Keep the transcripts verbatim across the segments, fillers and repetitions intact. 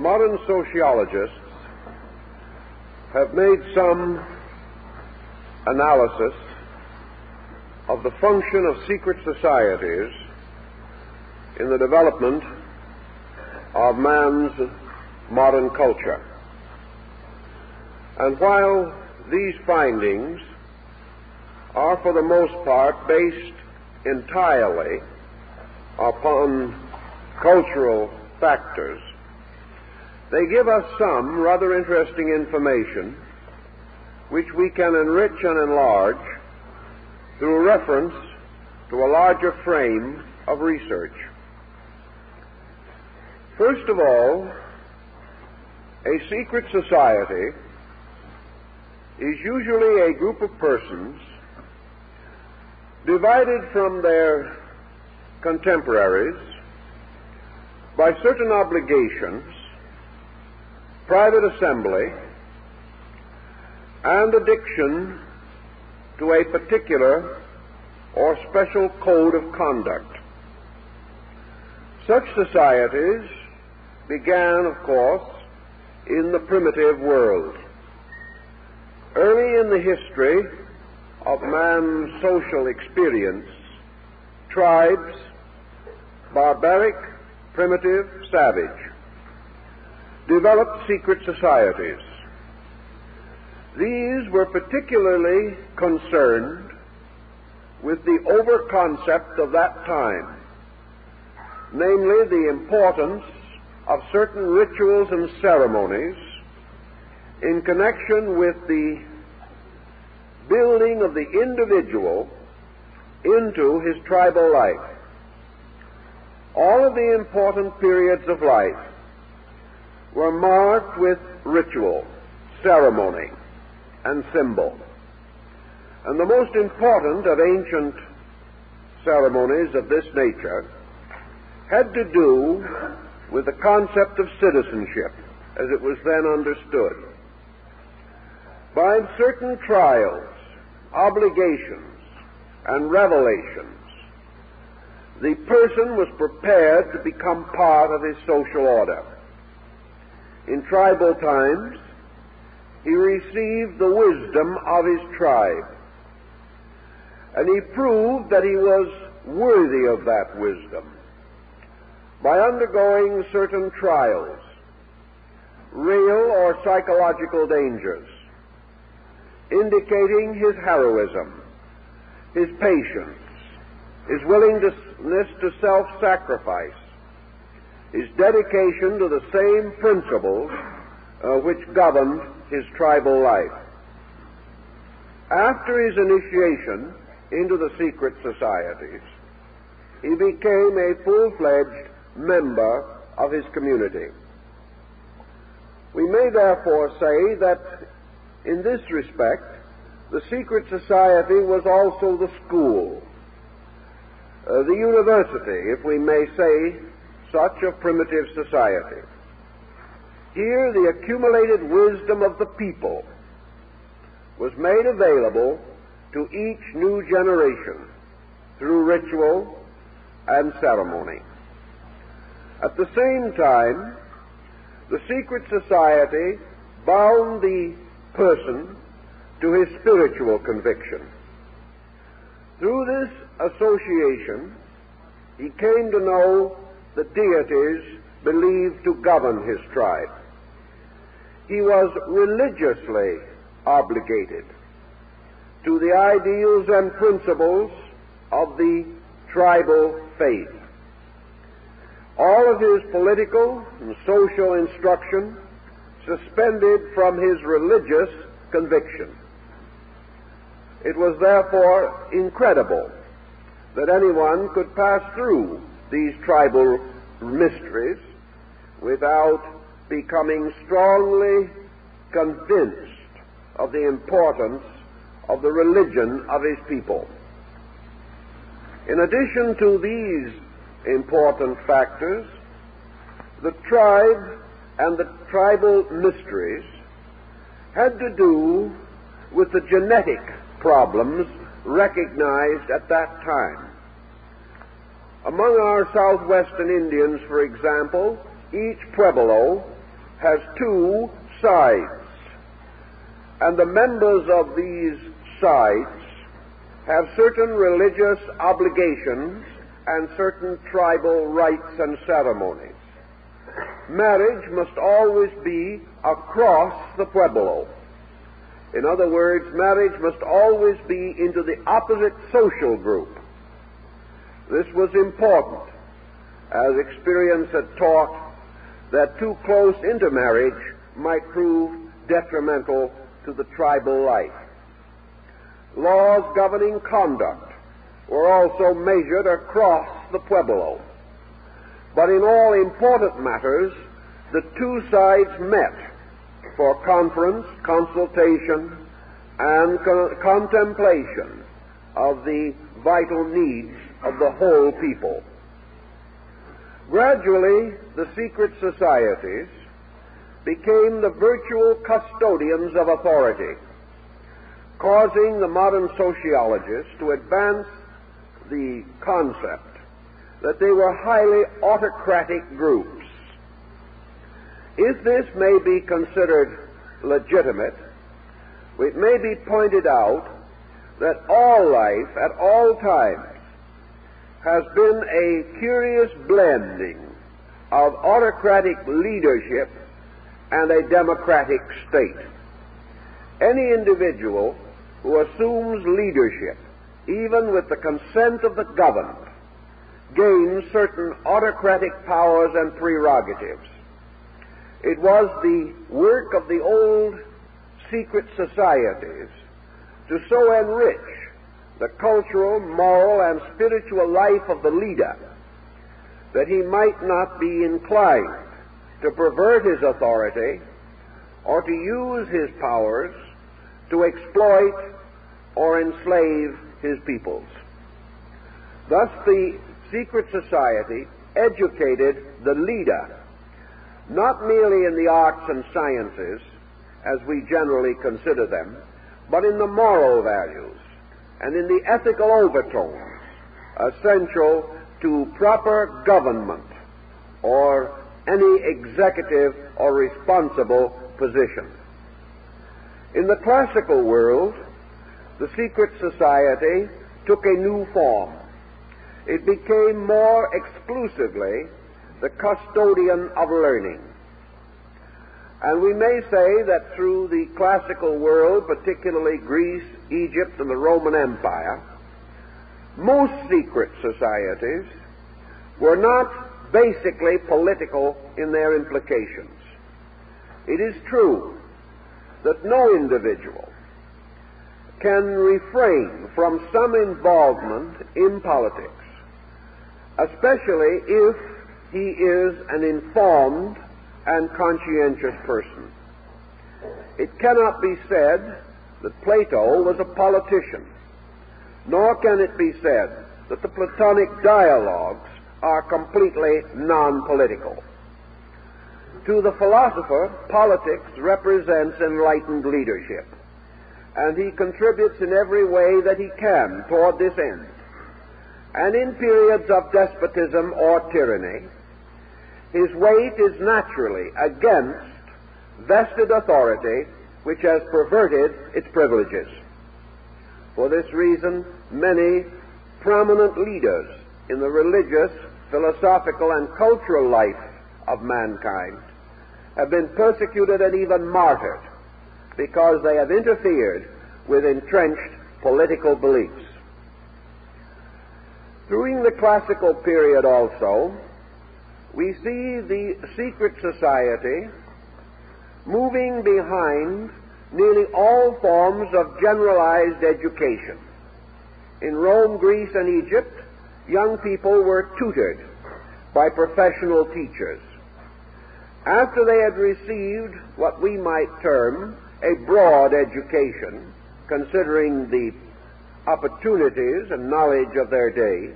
modern sociologists have made some analysis of the function of secret societies in the development of man's modern culture. And while these findings are for the most part based entirely upon cultural factors, they give us some rather interesting information which we can enrich and enlarge through reference to a larger frame of research. First of all, a secret society is usually a group of persons divided from their contemporaries by certain obligations, private assembly, and addiction to a particular or special code of conduct. Such societies began, of course, in the primitive world. Early in the history of man's social experience, tribes, barbaric, primitive, savage, developed secret societies. These were particularly concerned with the over-concept of that time, namely the importance of certain rituals and ceremonies in connection with the building of the individual into his tribal life. All of the important periods of life were marked with ritual, ceremony, and symbol. And the most important of ancient ceremonies of this nature had to do with the concept of citizenship, as it was then understood. By certain trials, obligations, and revelations, the person was prepared to become part of his social order. In tribal times, he received the wisdom of his tribe, and he proved that he was worthy of that wisdom by undergoing certain trials, real or psychological dangers, indicating his heroism, his patience, his willingness to self-sacrifice, his dedication to the same principles uh, which governed his tribal life. After his initiation into the secret societies, he became a full-fledged member of his community. We may therefore say that in this respect, the secret society was also the school, uh, the university, if we may say such, of primitive society. Here, the accumulated wisdom of the people was made available to each new generation through ritual and ceremony. At the same time, the secret society bound the person to his spiritual conviction. Through this association, he came to know the deities believed to govern his tribe. He was religiously obligated to the ideals and principles of the tribal faith. All of his political and social instruction suspended from his religious conviction. It was therefore incredible that anyone could pass through these tribal mysteries without becoming strongly convinced of the importance of the religion of his people. In addition to these important factors, the tribe and the tribal mysteries had to do with the genetic problems recognized at that time. Among our southwestern Indians, for example, each Pueblo has two sides, and the members of these sides have certain religious obligations and certain tribal rites and ceremonies. Marriage must always be across the Pueblo. In other words, marriage must always be into the opposite social group. This was important, as experience had taught that too close intermarriage might prove detrimental to the tribal life. Laws governing conduct were also measured across the Pueblo. But in all important matters, the two sides met for conference, consultation, and co- contemplation of the vital needs of the whole people. Gradually, the secret societies became the virtual custodians of authority, causing the modern sociologists to advance the concept that they were highly autocratic groups. If this may be considered legitimate, it may be pointed out that all life at all times has been a curious blending of autocratic leadership and a democratic state. Any individual who assumes leadership, even with the consent of the governed, gains certain autocratic powers and prerogatives. It was the work of the old secret societies to so enrich the cultural, moral, and spiritual life of the leader that he might not be inclined to pervert his authority or to use his powers to exploit or enslave his peoples. Thus the secret society educated the leader, not merely in the arts and sciences, as we generally consider them, but in the moral values and in the ethical overtones essential to proper government or any executive or responsible position. In the classical world, the secret society took a new form. It became more exclusively the custodian of learning. And we may say that through the classical world, particularly Greece, Egypt, and the Roman Empire, most secret societies were not basically political in their implications. It is true that no individual can refrain from some involvement in politics, especially if he is an informed and conscientious person. It cannot be said that Plato was a politician, nor can it be said that the Platonic dialogues are completely non-political. To the philosopher, politics represents enlightened leadership, and he contributes in every way that he can toward this end. And in periods of despotism or tyranny, his weight is naturally against vested authority which has perverted its privileges. For this reason, many prominent leaders in the religious, philosophical, and cultural life of mankind have been persecuted and even martyred because they have interfered with entrenched political beliefs. During the classical period also, we see the secret society moving behind nearly all forms of generalized education. In Rome, Greece, and Egypt, young people were tutored by professional teachers. After they had received what we might term a broad education, considering the opportunities and knowledge of their day,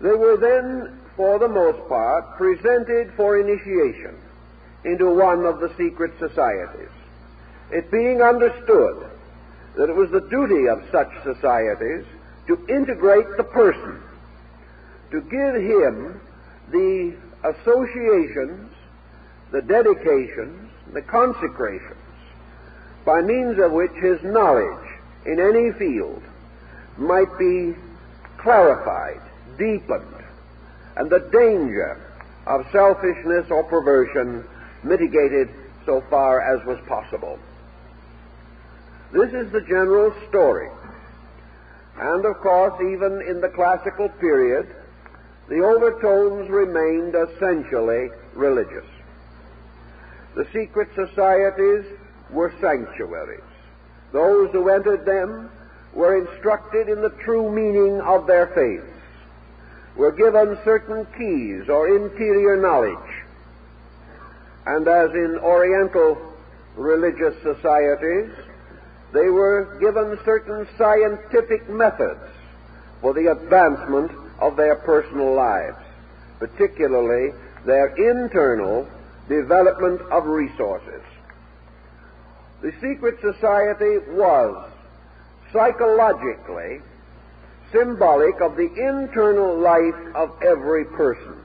they were then, for the most part, presented for initiation into one of the secret societies, it being understood that it was the duty of such societies to integrate the person, to give him the associations, the dedications, the consecrations, by means of which his knowledge in any field might be clarified, deepened, and the danger of selfishness or perversion mitigated so far as was possible. This is the general story. And of course, even in the classical period, the overtones remained essentially religious. The secret societies were sanctuaries. Those who entered them were instructed in the true meaning of their faiths, were given certain keys or interior knowledge. And as in Oriental religious societies, they were given certain scientific methods for the advancement of their personal lives, particularly their internal development of resources. The secret society was psychologically symbolic of the internal life of every person.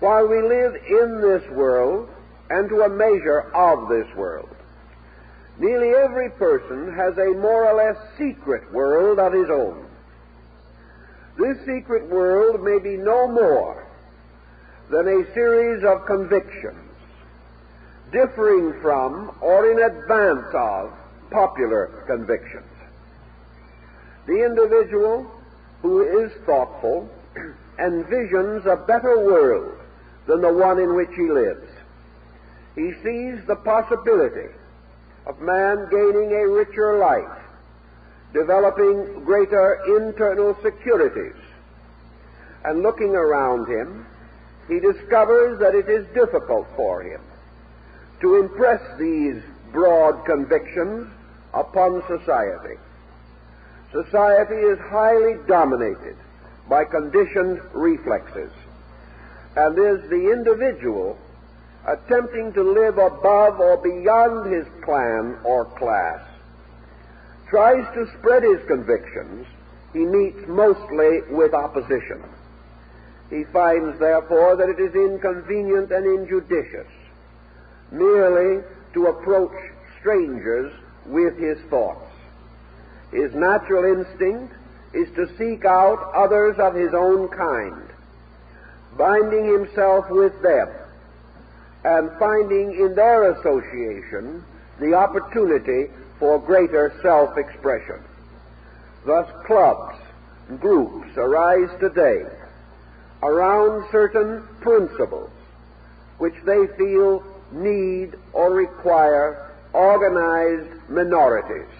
While we live in this world, and to a measure of this world, nearly every person has a more or less secret world of his own. This secret world may be no more than a series of convictions differing from or in advance of popular convictions. The individual who is thoughtful envisions a better world than the one in which he lives. He sees the possibility of man gaining a richer life, developing greater internal securities. And looking around him, he discovers that it is difficult for him to impress these broad convictions upon society. Society is highly dominated by conditioned reflexes, and is the individual attempting to live above or beyond his clan or class, tries to spread his convictions, he meets mostly with opposition. He finds, therefore, that it is inconvenient and injudicious merely to approach strangers with his thoughts. His natural instinct is to seek out others of his own kind, binding himself with them, and finding in their association the opportunity for greater self-expression. Thus clubs, groups arise today around certain principles which they feel need or require organized minorities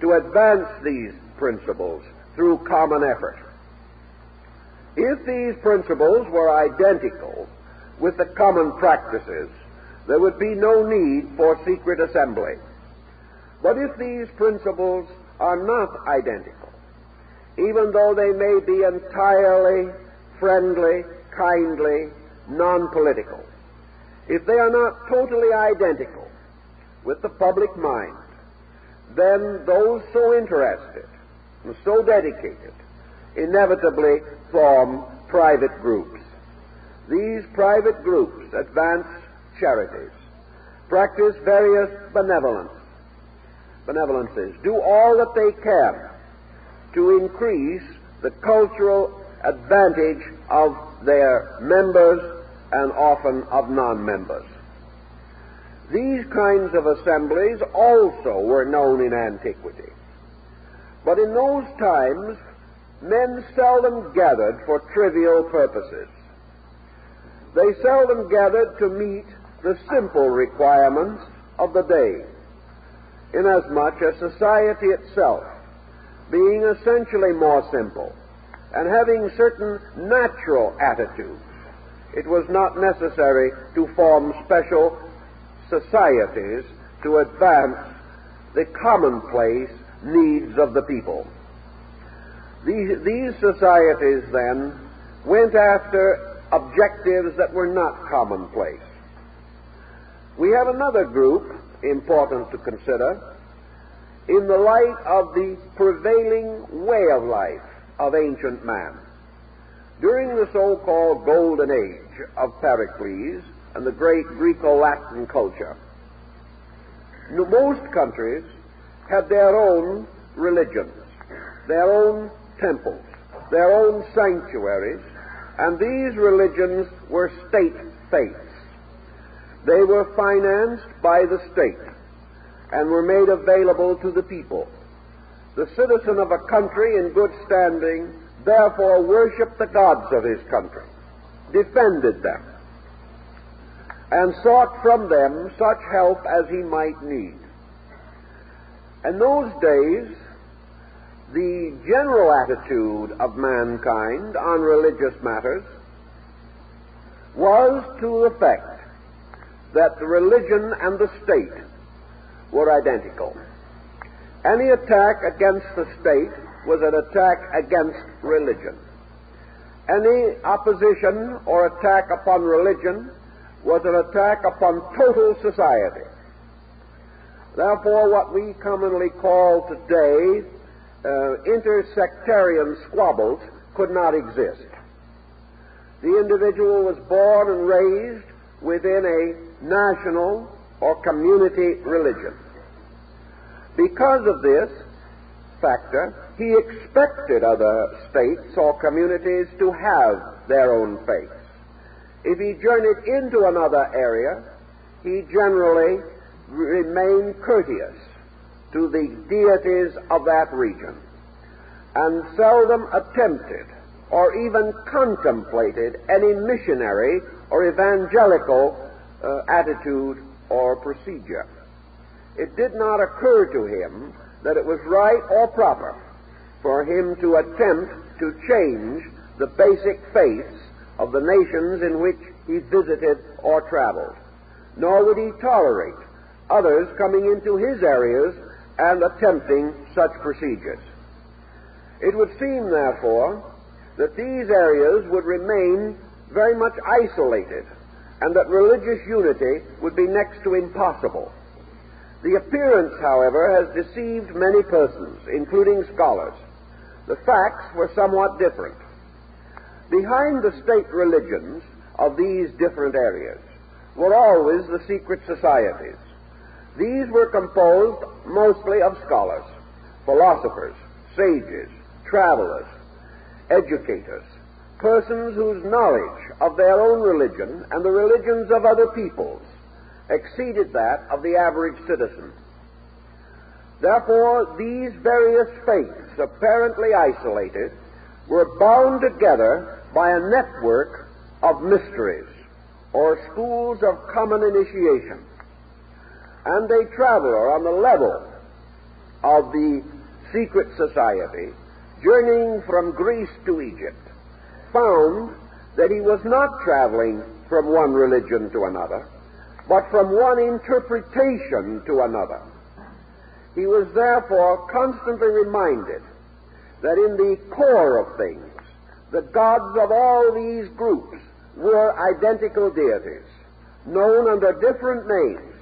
to advance these principles through common effort. If these principles were identical with the common practices, there would be no need for secret assembly. But if these principles are not identical, even though they may be entirely friendly, kindly, non-political, if they are not totally identical with the public mind, then those so interested and so dedicated inevitably form private groups. These private groups advance charities, practice various benevolence, benevolences, do all that they can to increase the cultural advantage of their members and often of non-members. These kinds of assemblies also were known in antiquity. But in those times, men seldom gathered for trivial purposes. They seldom gathered to meet the simple requirements of the day, inasmuch as society itself, being essentially more simple and having certain natural attitudes, it was not necessary to form special societies to advance the commonplace needs of the people. These, these societies then went after objectives that were not commonplace. We have another group important to consider in the light of the prevailing way of life of ancient man. During the so-called Golden Age of Pericles, and the great Greco-Latin culture. Most countries had their own religions, their own temples, their own sanctuaries, and these religions were state faiths. They were financed by the state and were made available to the people. The citizen of a country in good standing therefore worshipped the gods of his country, defended them, and sought from them such help as he might need. In those days, the general attitude of mankind on religious matters was to the effect that the religion and the state were identical. Any attack against the state was an attack against religion. Any opposition or attack upon religion was an attack upon total society. Therefore, what we commonly call today uh, intersectarian squabbles could not exist. The individual was born and raised within a national or community religion. Because of this factor, he expected other states or communities to have their own faiths. If he journeyed into another area, he generally remained courteous to the deities of that region and seldom attempted or even contemplated any missionary or evangelical uh, attitude or procedure. It did not occur to him that it was right or proper for him to attempt to change the basic faiths of the nations in which he visited or traveled. Nor would he tolerate others coming into his areas and attempting such procedures. It would seem, therefore, that these areas would remain very much isolated and that religious unity would be next to impossible. The appearance, however, has deceived many persons, including scholars. The facts were somewhat different. Behind the state religions of these different areas were always the secret societies. These were composed mostly of scholars, philosophers, sages, travelers, educators, persons whose knowledge of their own religion and the religions of other peoples exceeded that of the average citizen. Therefore, these various faiths, apparently isolated, were bound together by a network of mysteries, or schools of common initiation. And a traveler on the level of the secret society, journeying from Greece to Egypt, found that he was not traveling from one religion to another, but from one interpretation to another. He was therefore constantly reminded that in the core of things, the gods of all these groups were identical deities, known under different names,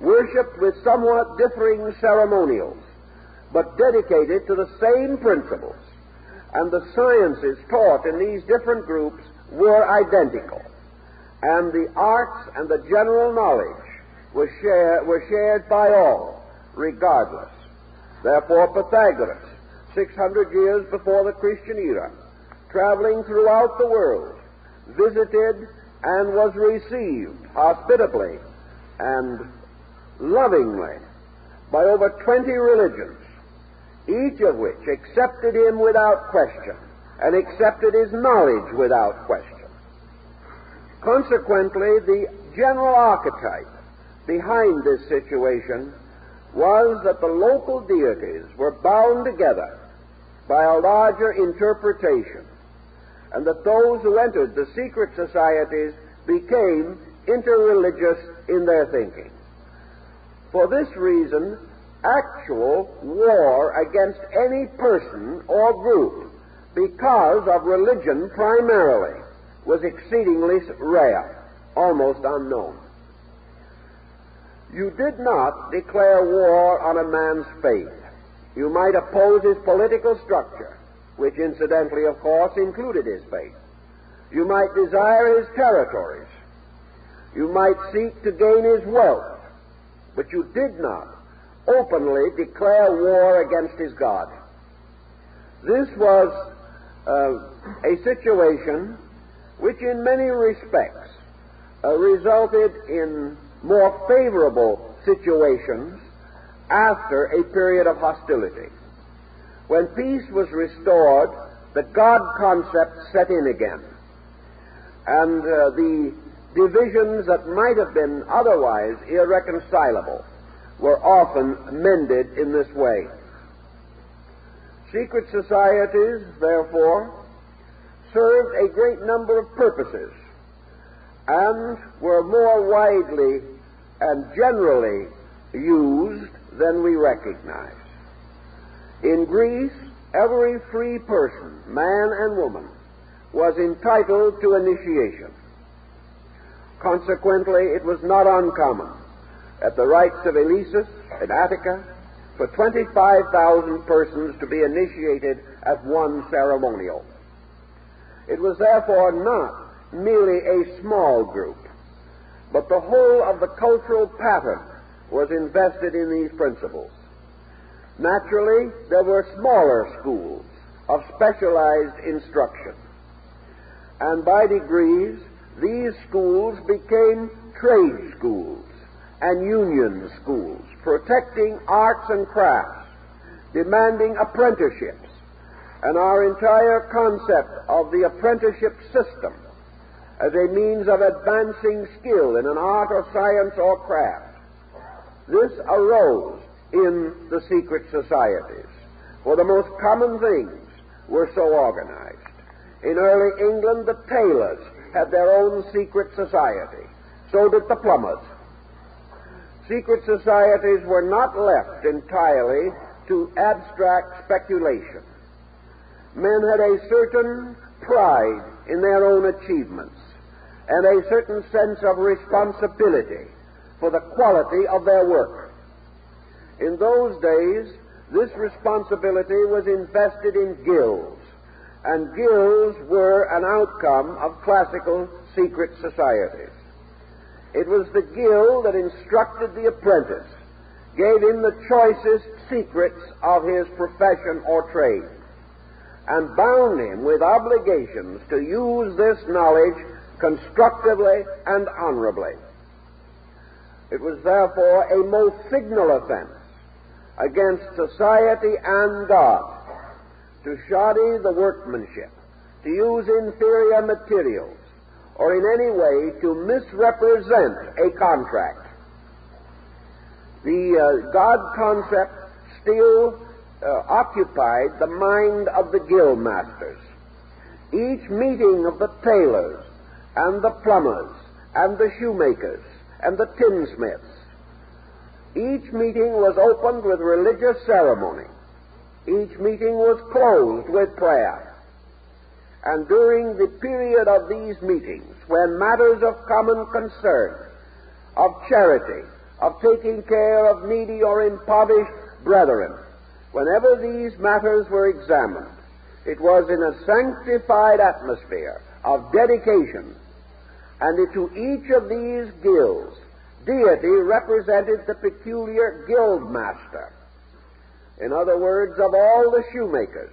worshipped with somewhat differing ceremonials, but dedicated to the same principles, and the sciences taught in these different groups were identical, and the arts and the general knowledge were, share, were shared by all, regardless. Therefore, Pythagoras, six hundred years before the Christian era, traveling throughout the world, visited and was received hospitably and lovingly by over twenty religions, each of which accepted him without question and accepted his knowledge without question. Consequently, the general archetype behind this situation was that the local deities were bound together by a larger interpretation, and that those who entered the secret societies became interreligious in their thinking. For this reason, actual war against any person or group because of religion primarily was exceedingly rare, almost unknown. You did not declare war on a man's faith. You might oppose his political structure, which incidentally, of course, included his faith. You might desire his territories. You might seek to gain his wealth, but you did not openly declare war against his God. This was uh, a situation which in many respects uh, resulted in more favorable situations after a period of hostility. When peace was restored, the God concept set in again, and uh, the divisions that might have been otherwise irreconcilable were often mended in this way. Secret societies, therefore, served a great number of purposes and were more widely and generally used than we recognize. In Greece, every free person, man and woman, was entitled to initiation. Consequently, it was not uncommon at the rites of Eleusis in Attica for twenty-five thousand persons to be initiated at one ceremonial. It was therefore not merely a small group, but the whole of the cultural pattern was invested in these principles. Naturally, there were smaller schools of specialized instruction, and by degrees, these schools became trade schools and union schools, protecting arts and crafts, demanding apprenticeships, and our entire concept of the apprenticeship system as a means of advancing skill in an art or science or craft. This arose in the secret societies, for the most common things were so organized. In early England, the tailors had their own secret society. So did the plumbers. Secret societies were not left entirely to abstract speculation. Men had a certain pride in their own achievements and a certain sense of responsibility for the quality of their work. In those days, this responsibility was invested in guilds, and guilds were an outcome of classical secret societies. It was the guild that instructed the apprentice, gave him the choicest secrets of his profession or trade, and bound him with obligations to use this knowledge constructively and honorably. It was therefore a most signal offense against society and God to shoddy the workmanship, to use inferior materials, or in any way to misrepresent a contract. The uh, God concept still uh, occupied the mind of the guild masters. Each meeting of the tailors and the plumbers and the shoemakers and the tinsmiths, each meeting was opened with religious ceremony. Each meeting was closed with prayer. And during the period of these meetings, when matters of common concern, of charity, of taking care of needy or impoverished brethren, whenever these matters were examined, it was in a sanctified atmosphere of dedication. And to each of these guilds, deity represented the peculiar guild master. In other words, of all the shoemakers,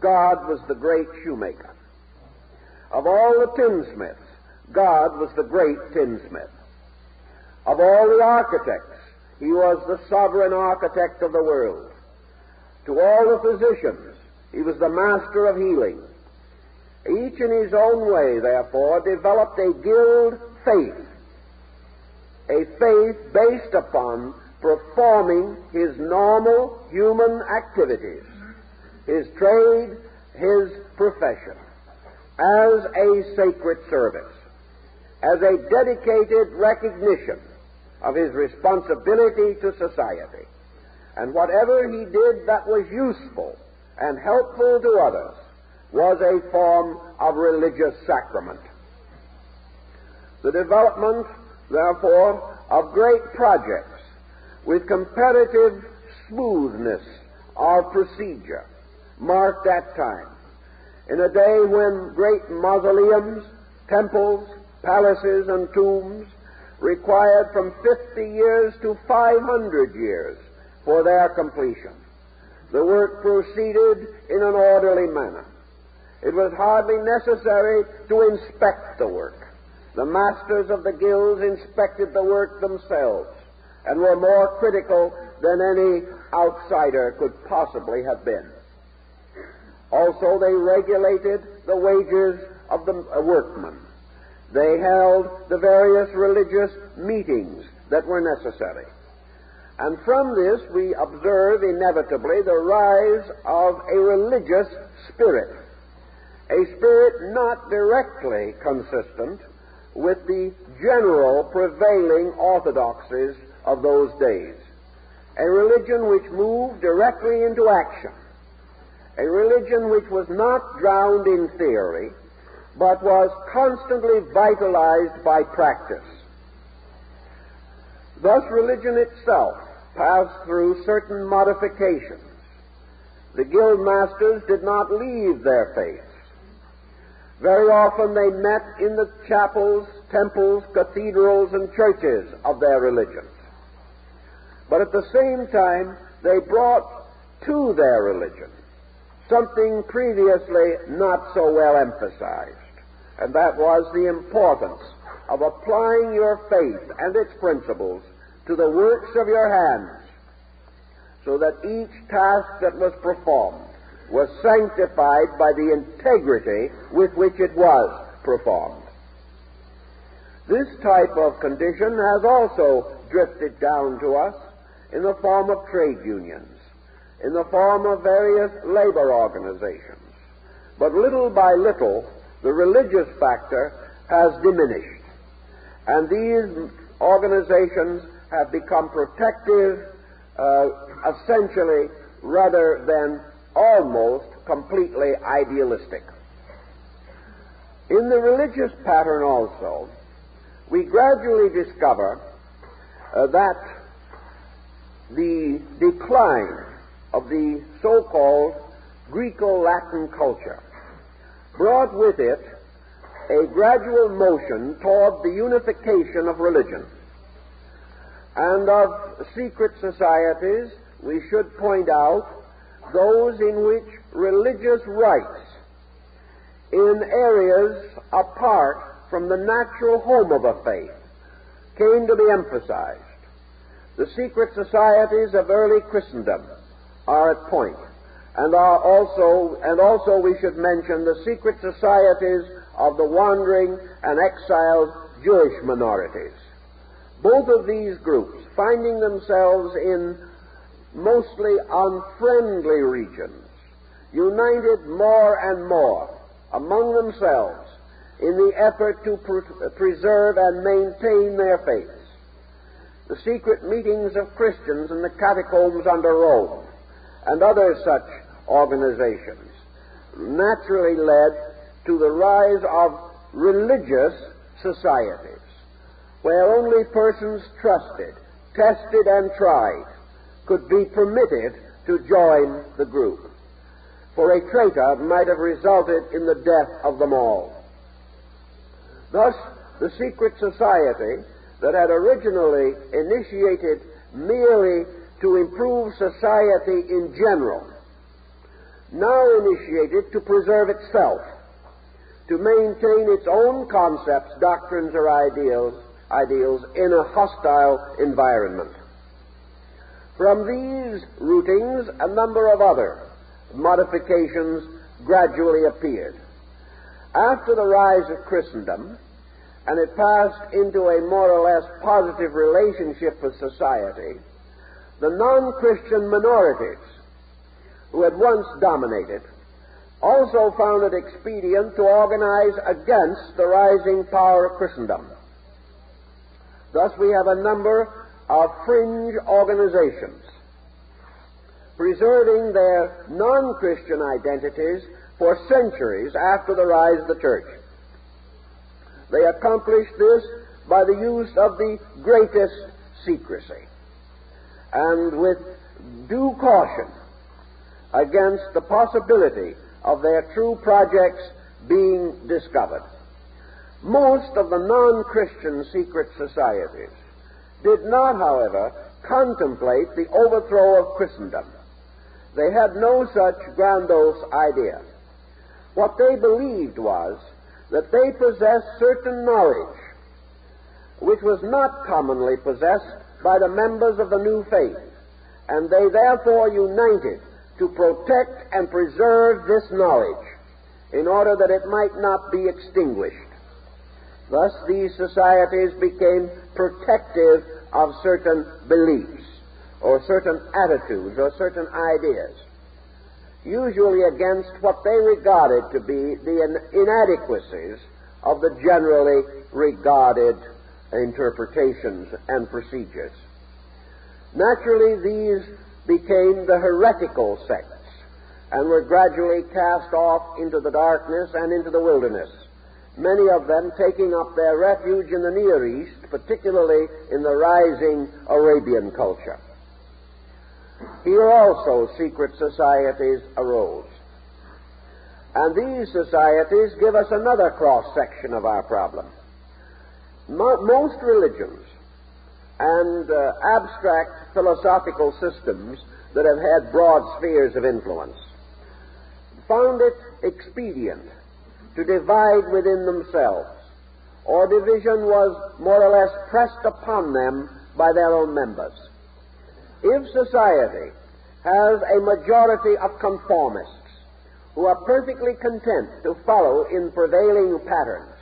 God was the great shoemaker. Of all the tinsmiths, God was the great tinsmith. Of all the architects, he was the sovereign architect of the world. To all the physicians, he was the master of healing. Each in his own way, therefore, developed a guild faith, a faith based upon performing his normal human activities, his trade, his profession, as a sacred service, as a dedicated recognition of his responsibility to society. And whatever he did that was useful and helpful to others was a form of religious sacrament. The development, therefore, of great projects with comparative smoothness of procedure marked that time, in a day when great mausoleums, temples, palaces, and tombs required from fifty years to five hundred years for their completion. The work proceeded in an orderly manner. It was hardly necessary to inspect the work. The masters of the guilds inspected the work themselves and were more critical than any outsider could possibly have been. Also, they regulated the wages of the workmen. They held the various religious meetings that were necessary. And from this we observe inevitably the rise of a religious spirit, a spirit not directly consistent with the general prevailing orthodoxies of those days, a religion which moved directly into action, a religion which was not drowned in theory, but was constantly vitalized by practice. Thus, religion itself passed through certain modifications. The guild masters did not leave their faiths. Very often they met in the chapels, temples, cathedrals, and churches of their religions. But at the same time, they brought to their religion something previously not so well emphasized, and that was the importance of applying your faith and its principles to the works of your hands, so that each task that was performed was sanctified by the integrity with which it was performed. This type of condition has also drifted down to us in the form of trade unions, in the form of various labor organizations. But little by little, the religious factor has diminished, and these organizations have become protective, uh, essentially, rather than almost completely idealistic. In the religious pattern also, we gradually discover uh, that the decline of the so-called Greco-Latin culture brought with it a gradual motion toward the unification of religion. And of secret societies, we should point out those in which religious rites in areas apart from the natural home of a faith came to be emphasized. The secret societies of early Christendom are at point, and are also, and also we should mention the secret societies of the wandering and exiled Jewish minorities. Both of these groups, finding themselves in mostly unfriendly regions, united more and more among themselves in the effort to pre- preserve and maintain their faiths. The secret meetings of Christians in the catacombs under Rome and other such organizations naturally led to the rise of religious societies, where only persons trusted, tested, and tried could be permitted to join the group, for a traitor might have resulted in the death of them all. Thus, the secret society that had originally initiated merely to improve society in general, now initiated to preserve itself, to maintain its own concepts, doctrines, or ideals, ideals in a hostile environment. From these rootings, a number of other modifications gradually appeared. After the rise of Christendom, and it passed into a more or less positive relationship with society, the non-Christian minorities who had once dominated also found it expedient to organize against the rising power of Christendom. Thus we have a number of fringe organizations preserving their non-Christian identities for centuries after the rise of the church. They accomplished this by the use of the greatest secrecy, and with due caution against the possibility of their true projects being discovered. Most of the non-Christian secret societies did not, however, contemplate the overthrow of Christendom. They had no such grandiose idea. What they believed was that they possessed certain knowledge which was not commonly possessed by the members of the new faith, and they therefore united to protect and preserve this knowledge in order that it might not be extinguished. Thus, these societies became protective of certain beliefs, or certain attitudes, or certain ideas, usually against what they regarded to be the inadequacies of the generally regarded interpretations and procedures. Naturally, these became the heretical sects and were gradually cast off into the darkness and into the wilderness, many of them taking up their refuge in the Near East, particularly in the rising Arabian culture. Here also secret societies arose. And these societies give us another cross-section of our problem. Most religions and uh, abstract philosophical systems that have had broad spheres of influence found it expedient to divide within themselves, or division was more or less pressed upon them by their own members. If society has a majority of conformists who are perfectly content to follow in prevailing patterns,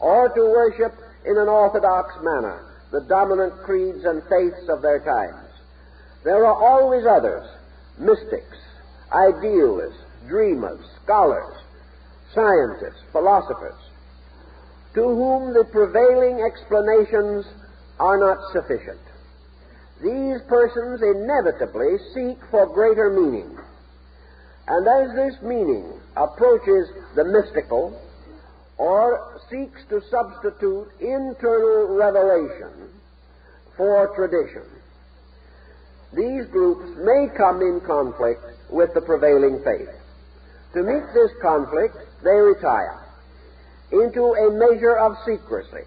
or to worship in an orthodox manner the dominant creeds and faiths of their times, there are always others, mystics, idealists, dreamers, scholars, scientists, philosophers, to whom the prevailing explanations are not sufficient. These persons inevitably seek for greater meaning, and as this meaning approaches the mystical, or seeks to substitute internal revelation for tradition, these groups may come in conflict with the prevailing faith. To meet this conflict, they retire into a measure of secrecy.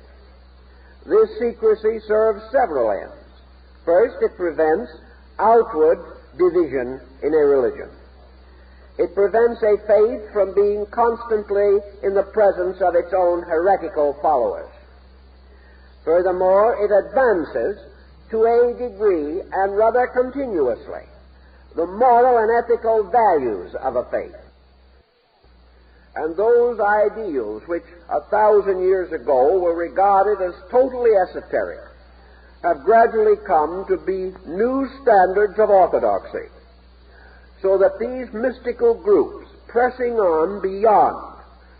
This secrecy serves several ends. First, it prevents outward division in a religion. It prevents a faith from being constantly in the presence of its own heretical followers. Furthermore, it advances to a degree, and rather continuously, the moral and ethical values of a faith. And those ideals which a thousand years ago were regarded as totally esoteric have gradually come to be new standards of orthodoxy, so that these mystical groups, pressing on beyond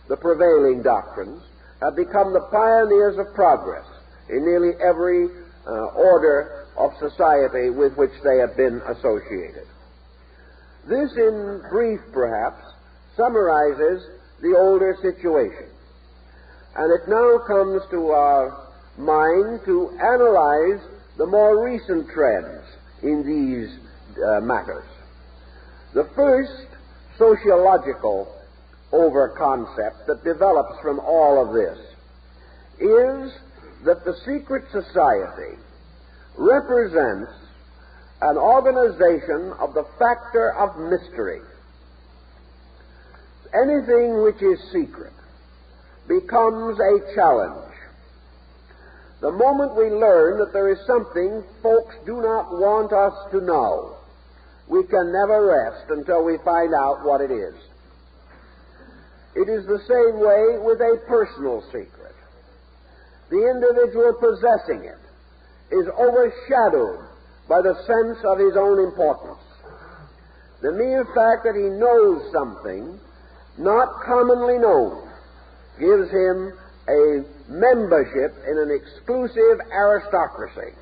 the prevailing doctrines, have become the pioneers of progress in nearly every uh, order of society with which they have been associated. This, in brief perhaps, summarizes the older situation. And it now comes to our mind to analyze the more recent trends in these uh, matters. The first sociological over-concept that develops from all of this is that the secret society represents an organization of the factor of mystery. Anything which is secret becomes a challenge. The moment we learn that there is something folks do not want us to know, we can never rest until we find out what it is. It is the same way with a personal secret. The individual possessing it is overshadowed by the sense of his own importance. The mere fact that he knows something not commonly known gives him a membership in an exclusive aristocracy.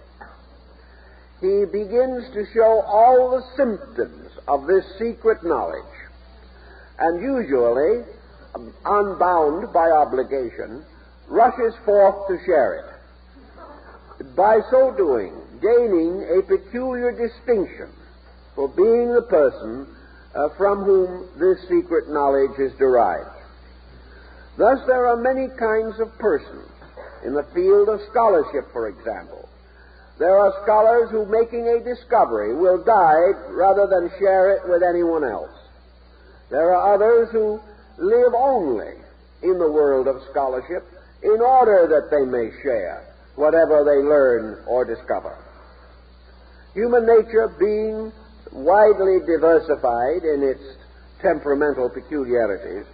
He begins to show all the symptoms of this secret knowledge, and usually, unbound by obligation, rushes forth to share it. By so doing, gaining a peculiar distinction for being the person Uh, from whom this secret knowledge is derived. Thus, there are many kinds of persons. In the field of scholarship, for example, there are scholars who, making a discovery, will die rather than share it with anyone else. There are others who live only in the world of scholarship in order that they may share whatever they learn or discover. Human nature, being widely diversified in its temperamental peculiarities,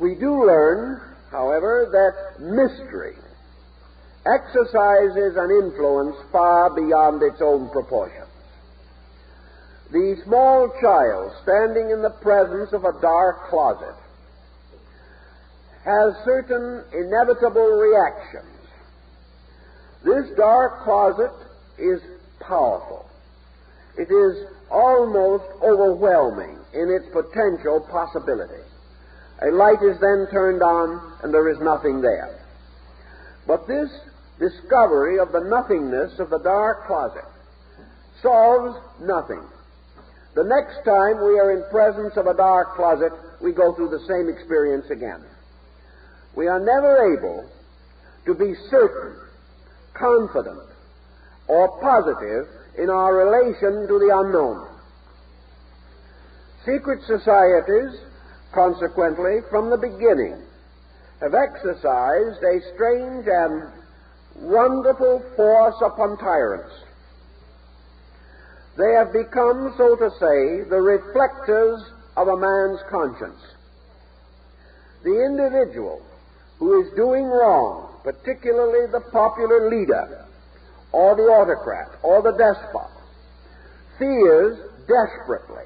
we do learn, however, that mystery exercises an influence far beyond its own proportions. The small child standing in the presence of a dark closet has certain inevitable reactions. This dark closet is powerful. It is almost overwhelming in its potential possibilities. A light is then turned on, and there is nothing there. But this discovery of the nothingness of the dark closet solves nothing. The next time we are in presence of a dark closet, we go through the same experience again. We are never able to be certain, confident, or positive in our relation to the unknown. Secret societies, consequently, from the beginning, have exercised a strange and wonderful force upon tyrants. They have become, so to say, the reflectors of a man's conscience. The individual who is doing wrong, particularly the popular leader, or the autocrat, or the despot, fears desperately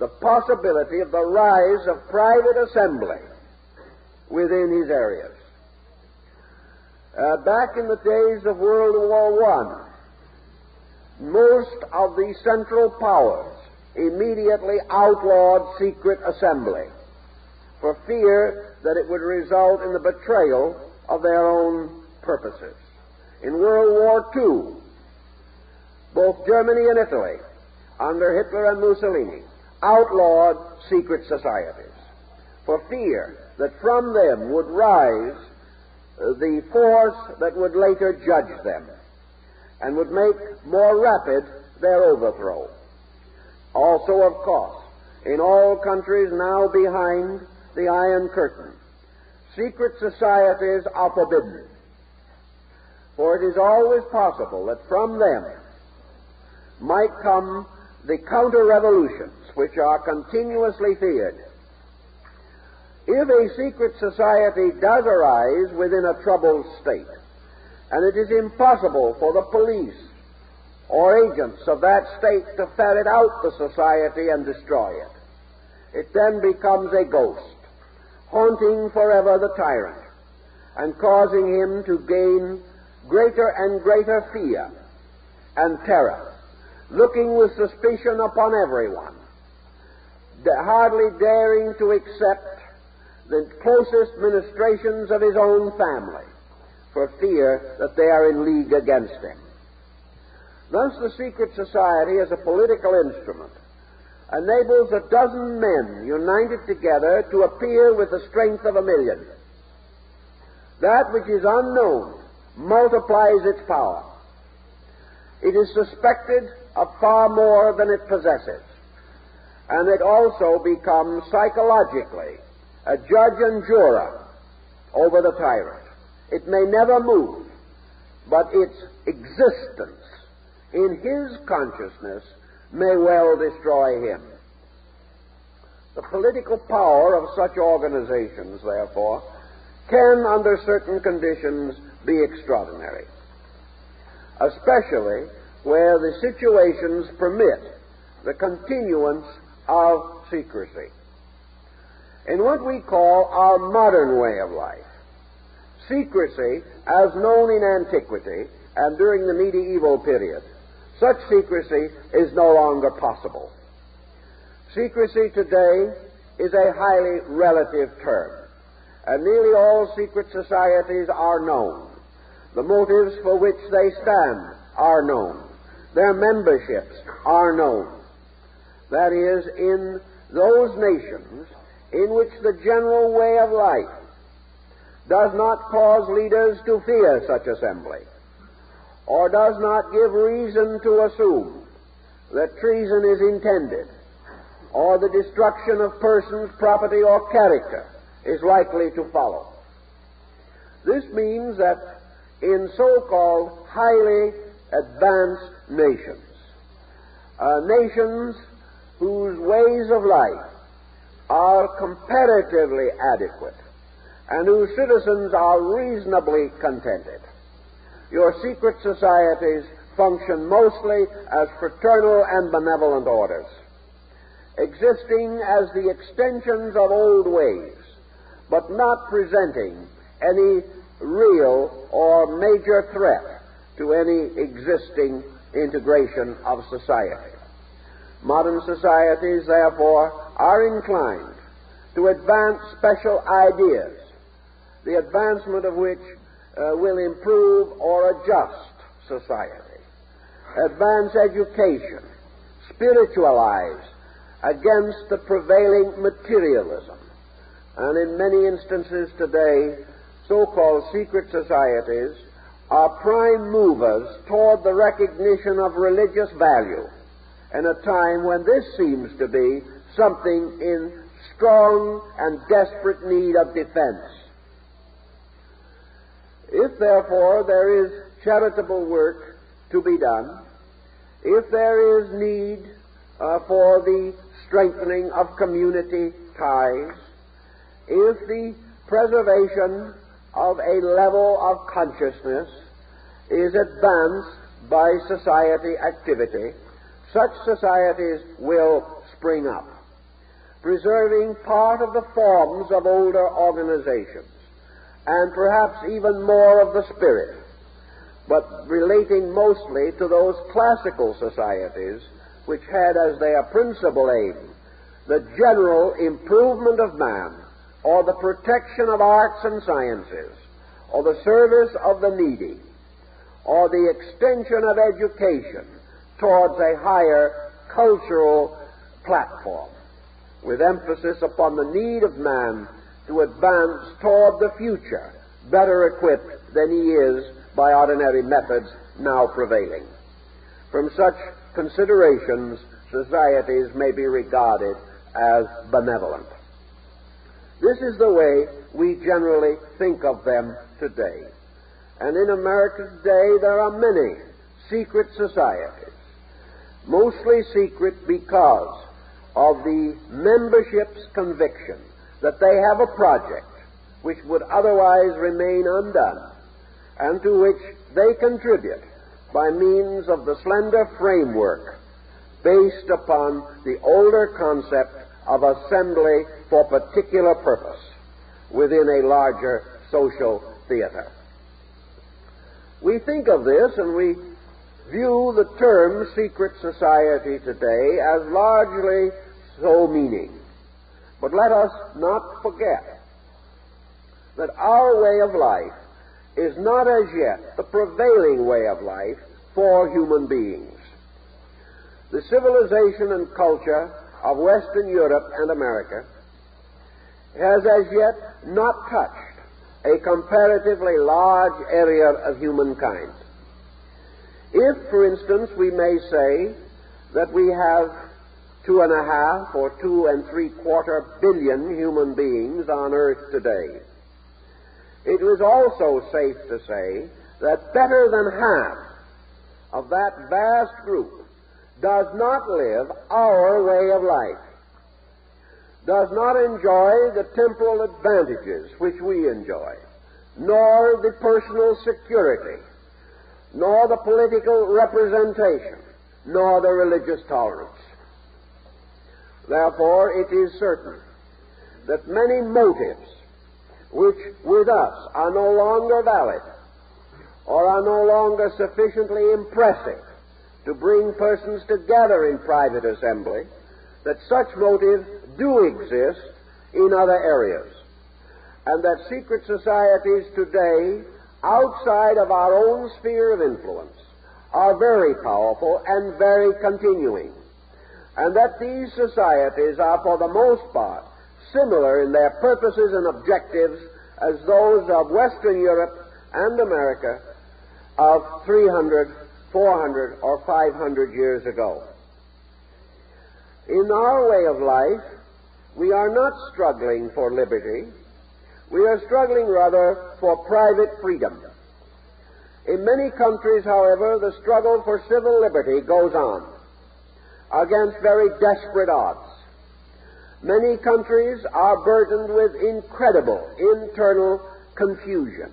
the possibility of the rise of private assembly within his areas. Uh, back in the days of World War One, most of the Central Powers immediately outlawed secret assembly for fear that it would result in the betrayal of their own purposes. In World War Two, both Germany and Italy, under Hitler and Mussolini, outlawed secret societies for fear that from them would rise the force that would later judge them and would make more rapid their overthrow. Also, of course, in all countries now behind the Iron Curtain, secret societies are forbidden, for it is always possible that from them might come the counter-revolutions which are continuously feared. If a secret society does arise within a troubled state, and it is impossible for the police or agents of that state to ferret out the society and destroy it, it then becomes a ghost, haunting forever the tyrant, and causing him to gain greater and greater fear and terror, looking with suspicion upon everyone, hardly daring to accept the closest ministrations of his own family for fear that they are in league against him. Thus the secret society, as a political instrument, enables a dozen men united together to appear with the strength of a million. That which is unknown multiplies its power. It is suspected of far more than it possesses, and it also becomes psychologically a judge and juror over the tyrant. It may never move, but its existence in his consciousness may well destroy him. The political power of such organizations, therefore, can, under certain conditions, be extraordinary, especially where the situations permit the continuance of secrecy. In what we call our modern way of life, secrecy, as known in antiquity and during the medieval period, such secrecy is no longer possible. Secrecy today is a highly relative term, and nearly all secret societies are known. The motives for which they stand are known. Their memberships are known. That is, in those nations in which the general way of life does not cause leaders to fear such assembly, or does not give reason to assume that treason is intended, or the destruction of persons, property, or character is likely to follow. This means that in so-called highly advanced nations, uh, nations whose ways of life are comparatively adequate and whose citizens are reasonably contented, your secret societies function mostly as fraternal and benevolent orders, existing as the extensions of old ways, but not presenting any real or major threat to any existing integration of society. Modern societies, therefore, are inclined to advance special ideas, the advancement of which uh, will improve or adjust society, advance education, spiritualize against the prevailing materialism, and in many instances today, so-called secret societies are prime movers toward the recognition of religious value in a time when this seems to be something in strong and desperate need of defense. If, therefore, there is charitable work to be done, if there is need uh, for the strengthening of community ties, if the preservation of a level of consciousness is advanced by society activity, such societies will spring up, preserving part of the forms of older organizations, and perhaps even more of the spirit, but relating mostly to those classical societies which had as their principal aim the general improvement of man, or the protection of arts and sciences, or the service of the needy, or the extension of education towards a higher cultural platform, with emphasis upon the need of man to advance toward the future, better equipped than he is by ordinary methods now prevailing. From such considerations, societies may be regarded as benevolent. This is the way we generally think of them today. And in America today, there are many secret societies, mostly secret because of the membership's conviction that they have a project which would otherwise remain undone, and to which they contribute by means of the slender framework based upon the older concept of assembly for particular purpose within a larger social theater. We think of this and we view the term secret society today as largely so meaning. But let us not forget that our way of life is not as yet the prevailing way of life for human beings. The civilization and culture of Western Europe and America has as yet not touched a comparatively large area of humankind. If, for instance, we may say that we have two and a half or two and three quarter billion human beings on Earth today, it was also safe to say that better than half of that vast group does not live our way of life, does not enjoy the temporal advantages which we enjoy, nor the personal security, nor the political representation, nor the religious tolerance. Therefore, it is certain that many motives which with us are no longer valid or are no longer sufficiently impressive to bring persons together in private assembly, that such motives do exist in other areas, and that secret societies today, outside of our own sphere of influence, are very powerful and very continuing, and that these societies are for the most part similar in their purposes and objectives as those of Western Europe and America of three hundred, four hundred, or five hundred years ago. In our way of life, we are not struggling for liberty. We are struggling, rather, for private freedom. In many countries, however, the struggle for civil liberty goes on against very desperate odds. Many countries are burdened with incredible internal confusion.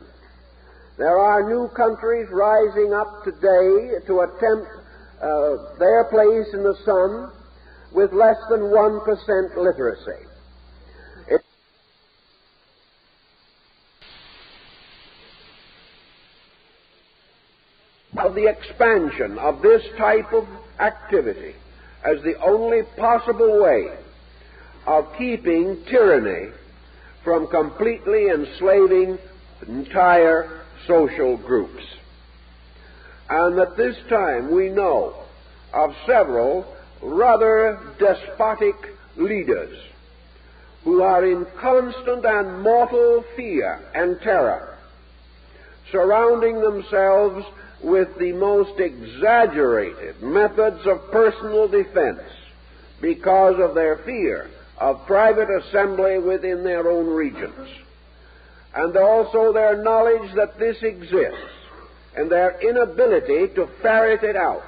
There are new countries rising up today to attempt uh, their place in the sun with less than one percent literacy. It of the expansion of this type of activity as the only possible way of keeping tyranny from completely enslaving entire social groups. And at this time we know of several rather despotic leaders who are in constant and mortal fear and terror, surrounding themselves with the most exaggerated methods of personal defense because of their fear of private assembly within their own regions, and also their knowledge that this exists and their inability to ferret it out.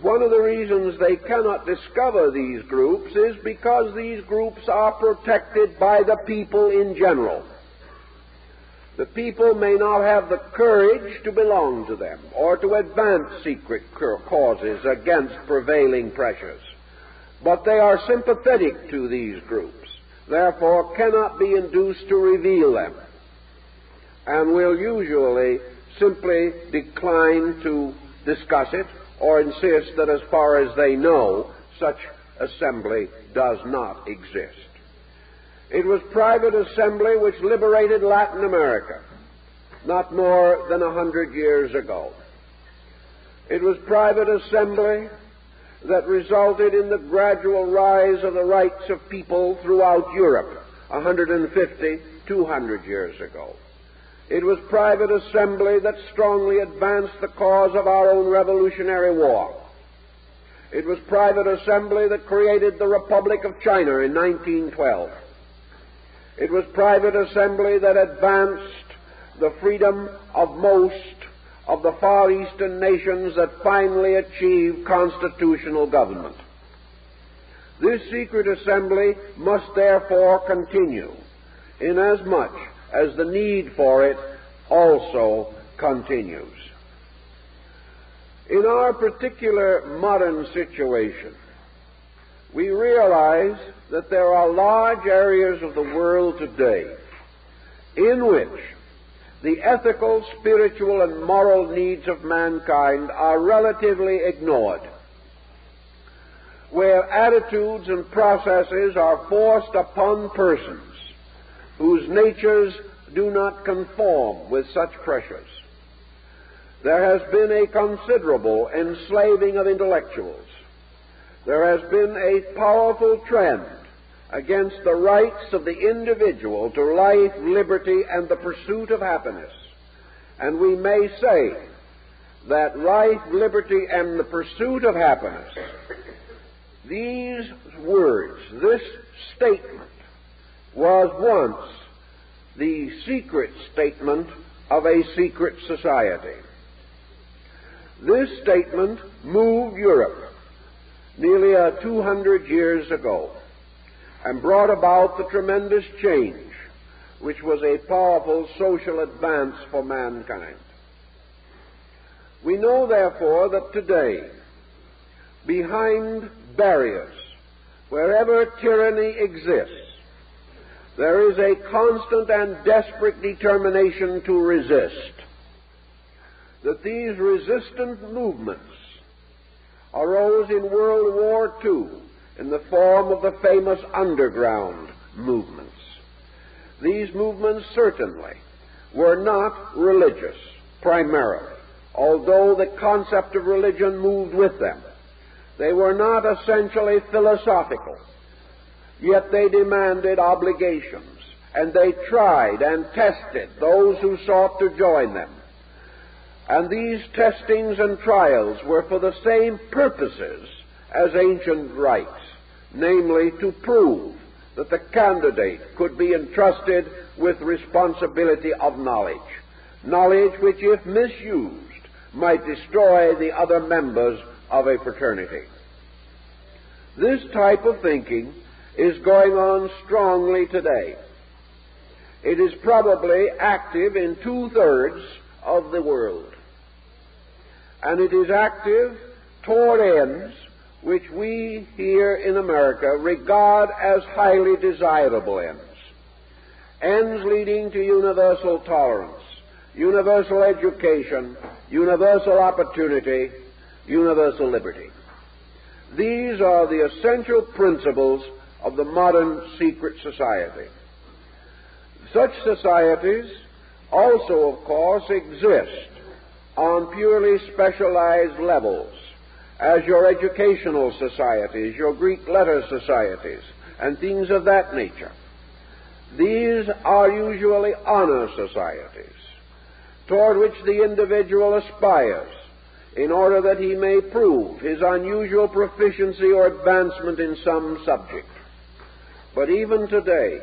One of the reasons they cannot discover these groups is because these groups are protected by the people in general. The people may not have the courage to belong to them or to advance secret causes against prevailing pressures, but they are sympathetic to these groups, therefore cannot be induced to reveal them, and will usually simply decline to discuss it or insist that as far as they know, such assembly does not exist. It was private assembly which liberated Latin America not more than a hundred years ago. It was private assembly that resulted in the gradual rise of the rights of people throughout Europe one hundred fifty, two hundred years ago. It was private assembly that strongly advanced the cause of our own Revolutionary War. It was private assembly that created the Republic of China in nineteen twelve. It was private assembly that advanced the freedom of most of the Far Eastern nations that finally achieved constitutional government. This secret assembly must therefore continue, inasmuch as the need for it also continues. In our particular modern situation, we realize that there are large areas of the world today in which the ethical, spiritual, and moral needs of mankind are relatively ignored, where attitudes and processes are forced upon persons whose natures do not conform with such pressures. There has been a considerable enslaving of intellectuals. There has been a powerful trend against the rights of the individual to life, liberty, and the pursuit of happiness. And we may say that life, liberty, and the pursuit of happiness, these words, this statement, was once the secret statement of a secret society. This statement moved Europe nearly uh, two hundred years ago, and brought about the tremendous change which was a powerful social advance for mankind. We know, therefore, that today, behind barriers, wherever tyranny exists, there is a constant and desperate determination to resist, that these resistant movements arose in World War Two in the form of the famous underground movements. These movements certainly were not religious primarily, although the concept of religion moved with them. They were not essentially philosophical. Yet they demanded obligations, and they tried and tested those who sought to join them. And these testings and trials were for the same purposes as ancient rites, namely to prove that the candidate could be entrusted with responsibility of knowledge, knowledge which, if misused, might destroy the other members of a fraternity. This type of thinking is going on strongly today. It is probably active in two-thirds of the world, and it is active toward ends which we here in America regard as highly desirable ends, ends leading to universal tolerance, universal education, universal opportunity, universal liberty. These are the essential principles of the modern secret society. Such societies also, of course, exist on purely specialized levels, as your educational societies, your Greek letter societies, and things of that nature. These are usually honor societies, toward which the individual aspires in order that he may prove his unusual proficiency or advancement in some subject. But even today,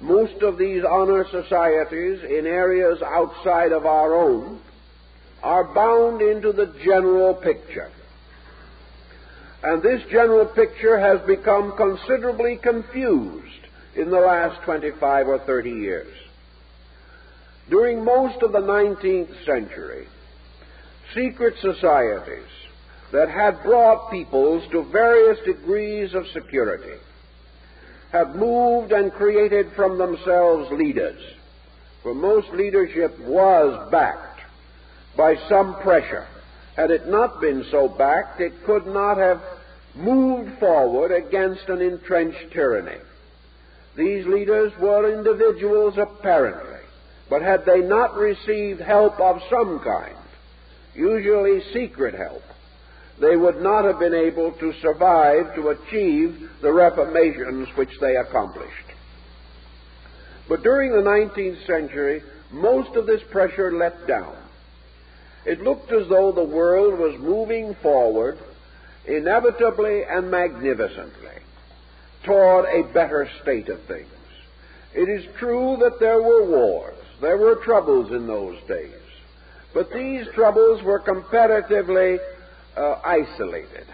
most of these honor societies in areas outside of our own are bound into the general picture. And this general picture has become considerably confused in the last twenty-five or thirty years. During most of the nineteenth century, secret societies that had brought peoples to various degrees of security have moved and created from themselves leaders, for most leadership was backed by some pressure. Had it not been so backed, it could not have moved forward against an entrenched tyranny. These leaders were individuals apparently, but had they not received help of some kind, usually secret help, they would not have been able to survive to achieve the reformations which they accomplished. But during the nineteenth century, most of this pressure let down. It looked as though the world was moving forward inevitably and magnificently toward a better state of things. It is true that there were wars, there were troubles in those days, but these troubles were comparatively Uh, isolated,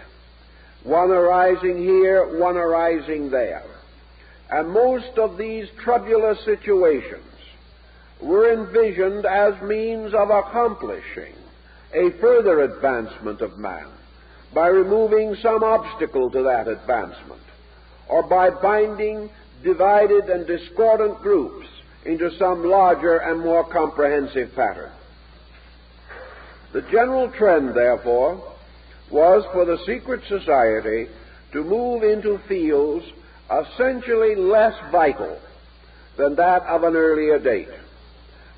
one arising here, one arising there. And most of these troublous situations were envisioned as means of accomplishing a further advancement of man by removing some obstacle to that advancement, or by binding divided and discordant groups into some larger and more comprehensive pattern. The general trend, therefore, was for the secret society to move into fields essentially less vital than that of an earlier date.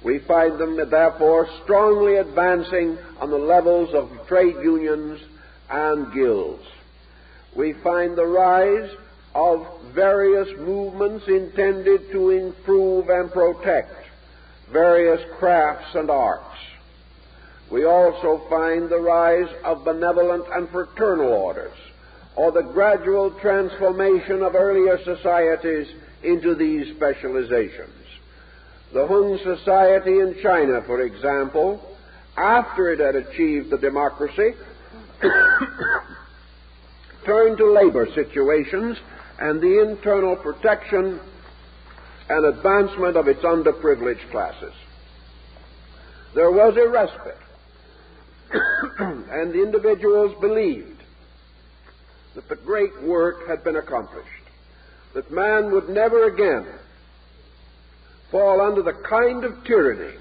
We find them, therefore, strongly advancing on the levels of trade unions and guilds. We find the rise of various movements intended to improve and protect various crafts and arts. We also find the rise of benevolent and fraternal orders, or the gradual transformation of earlier societies into these specializations. The Hung Society in China, for example, after it had achieved the democracy, turned to labor situations and the internal protection and advancement of its underprivileged classes. There was a respite, and the individuals believed that the great work had been accomplished, that man would never again fall under the kind of tyranny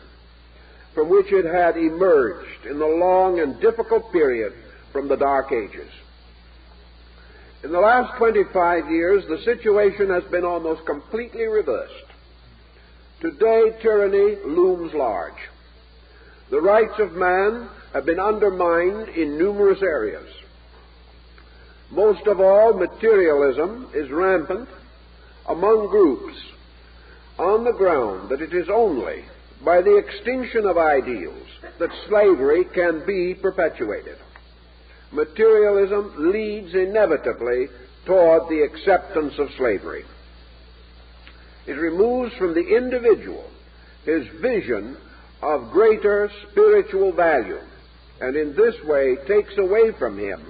from which it had emerged in the long and difficult period from the Dark Ages. In the last twenty-five years, the situation has been almost completely reversed. Today, tyranny looms large. The rights of man have been undermined in numerous areas. Most of all, materialism is rampant among groups on the ground that it is only by the extinction of ideals that slavery can be perpetuated. Materialism leads inevitably toward the acceptance of slavery. It removes from the individual his vision of greater spiritual value, and in this way takes away from him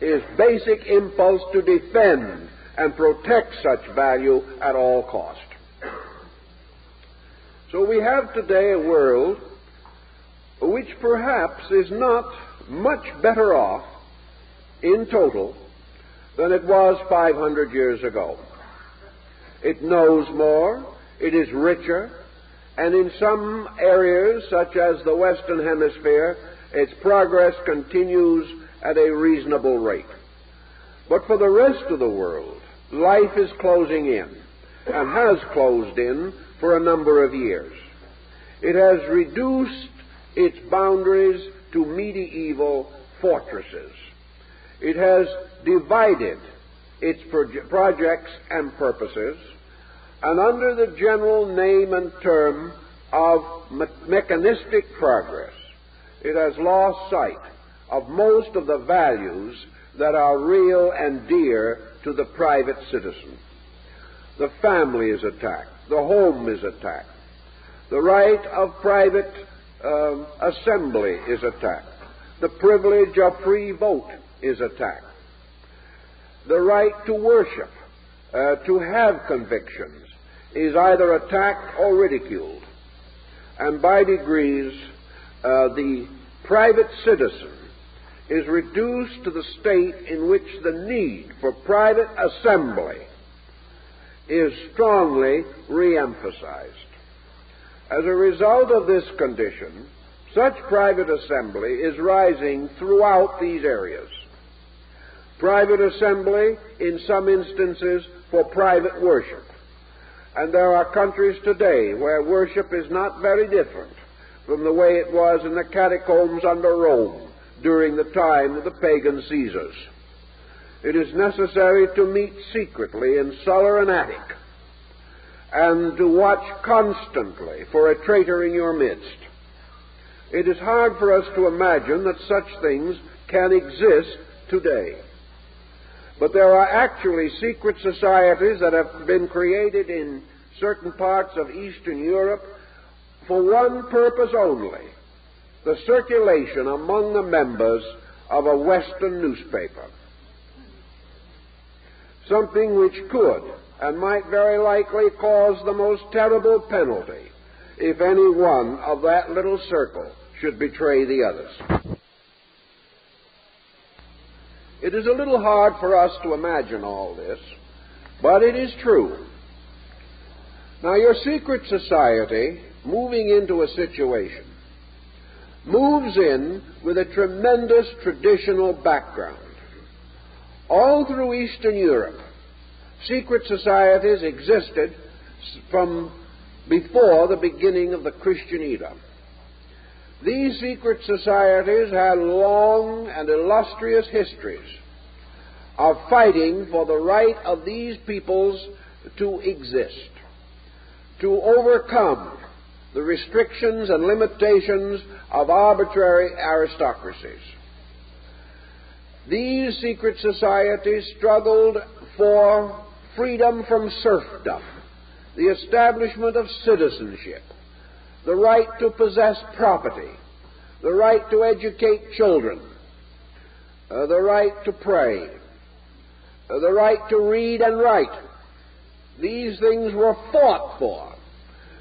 his basic impulse to defend and protect such value at all cost. So we have today a world which perhaps is not much better off in total than it was five hundred years ago. It knows more, it is richer, and in some areas, such as the Western Hemisphere, its progress continues at a reasonable rate. But for the rest of the world, life is closing in, and has closed in for a number of years. It has reduced its boundaries to medieval fortresses. It has divided its proje- projects and purposes, and under the general name and term of me- mechanistic progress, it has lost sight of most of the values that are real and dear to the private citizen. The family is attacked. The home is attacked. The right of private uh, assembly is attacked. The privilege of free vote is attacked. The right to worship, uh, to have convictions, is either attacked or ridiculed. And by degrees, uh, the private citizen is reduced to the state in which the need for private assembly is strongly re-emphasized. As a result of this condition, such private assembly is rising throughout these areas. Private assembly, in some instances, for private worship. And there are countries today where worship is not very different from the way it was in the catacombs under Rome during the time of the pagan Caesars. It is necessary to meet secretly in cellar and attic, and to watch constantly for a traitor in your midst. It is hard for us to imagine that such things can exist today. But there are actually secret societies that have been created in certain parts of Eastern Europe for one purpose only: the circulation among the members of a Western newspaper. Something which could and might very likely cause the most terrible penalty if any one of that little circle should betray the others. It is a little hard for us to imagine all this, but it is true. Now, your secret society, moving into a situation, moves in with a tremendous traditional background. All through Eastern Europe, secret societies existed from before the beginning of the Christian era. These secret societies had long and illustrious histories of fighting for the right of these peoples to exist, to overcome the restrictions and limitations of arbitrary aristocracies. These secret societies struggled for freedom from serfdom, the establishment of citizenship, the right to possess property, the right to educate children, uh, the right to pray, uh, the right to read and write. These things were fought for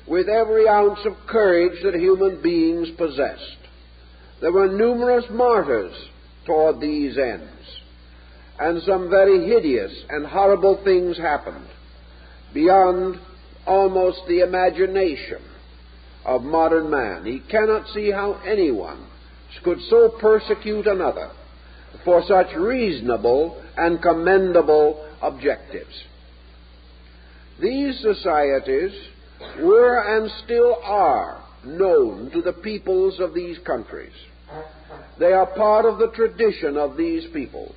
with every ounce of courage that human beings possessed. There were numerous martyrs toward these ends, and some very hideous and horrible things happened beyond almost the imagination of modern man. He cannot see how anyone could so persecute another for such reasonable and commendable objectives. These societies were and still are known to the peoples of these countries. They are part of the tradition of these peoples,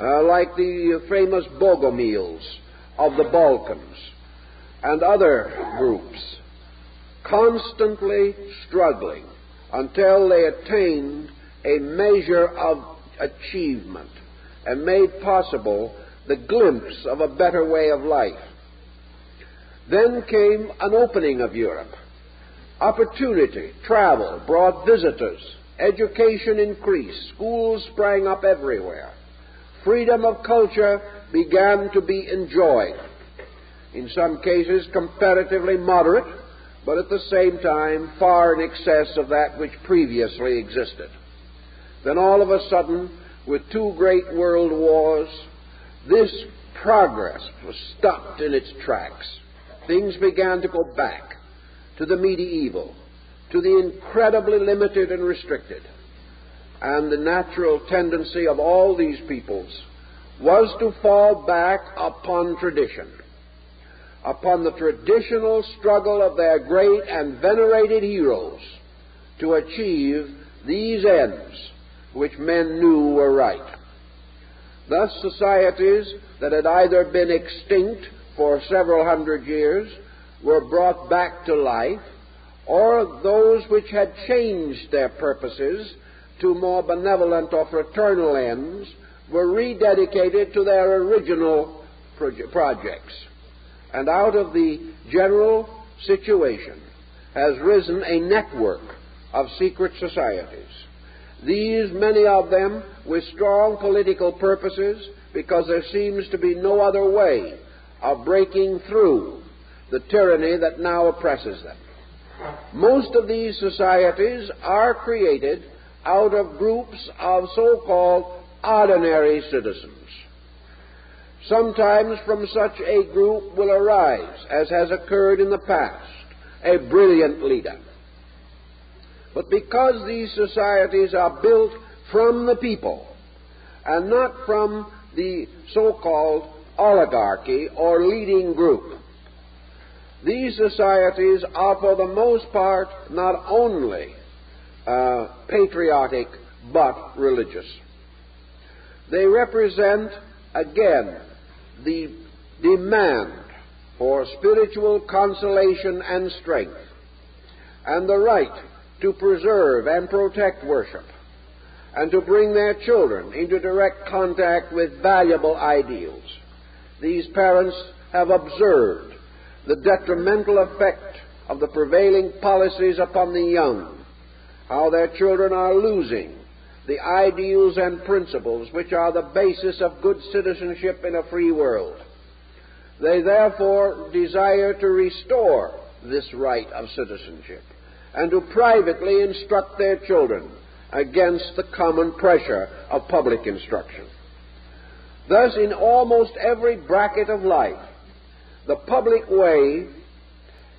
uh, like the famous Bogomiles of the Balkans and other groups, constantly struggling until they attained a measure of achievement and made possible the glimpse of a better way of life. Then came an opening of Europe. Opportunity, travel brought visitors, education increased, schools sprang up everywhere. Freedom of culture began to be enjoyed, in some cases comparatively moderate, but at the same time far in excess of that which previously existed. Then all of a sudden, with two great world wars, this progress was stopped in its tracks. Things began to go back to the medieval, to the incredibly limited and restricted. And the natural tendency of all these peoples was to fall back upon tradition, upon the traditional struggle of their great and venerated heroes to achieve these ends which men knew were right. Thus, societies that had either been extinct for several hundred years were brought back to life, or those which had changed their purposes to more benevolent or fraternal ends were rededicated to their original proje- projects. And out of the general situation has risen a network of secret societies. These, many of them, with strong political purposes, because there seems to be no other way of breaking through the tyranny that now oppresses them. Most of these societies are created out of groups of so-called ordinary citizens. Sometimes from such a group will arise, as has occurred in the past, a brilliant leader. But because these societies are built from the people and not from the so-called oligarchy or leading group, these societies are for the most part not only uh, patriotic but religious. They represent, again, the demand for spiritual consolation and strength, and the right to preserve and protect worship, and to bring their children into direct contact with valuable ideals. These parents have observed the detrimental effect of the prevailing policies upon the young, how their children are losing the ideals and principles which are the basis of good citizenship in a free world. They therefore desire to restore this right of citizenship and to privately instruct their children against the common pressure of public instruction. Thus, in almost every bracket of life, the public way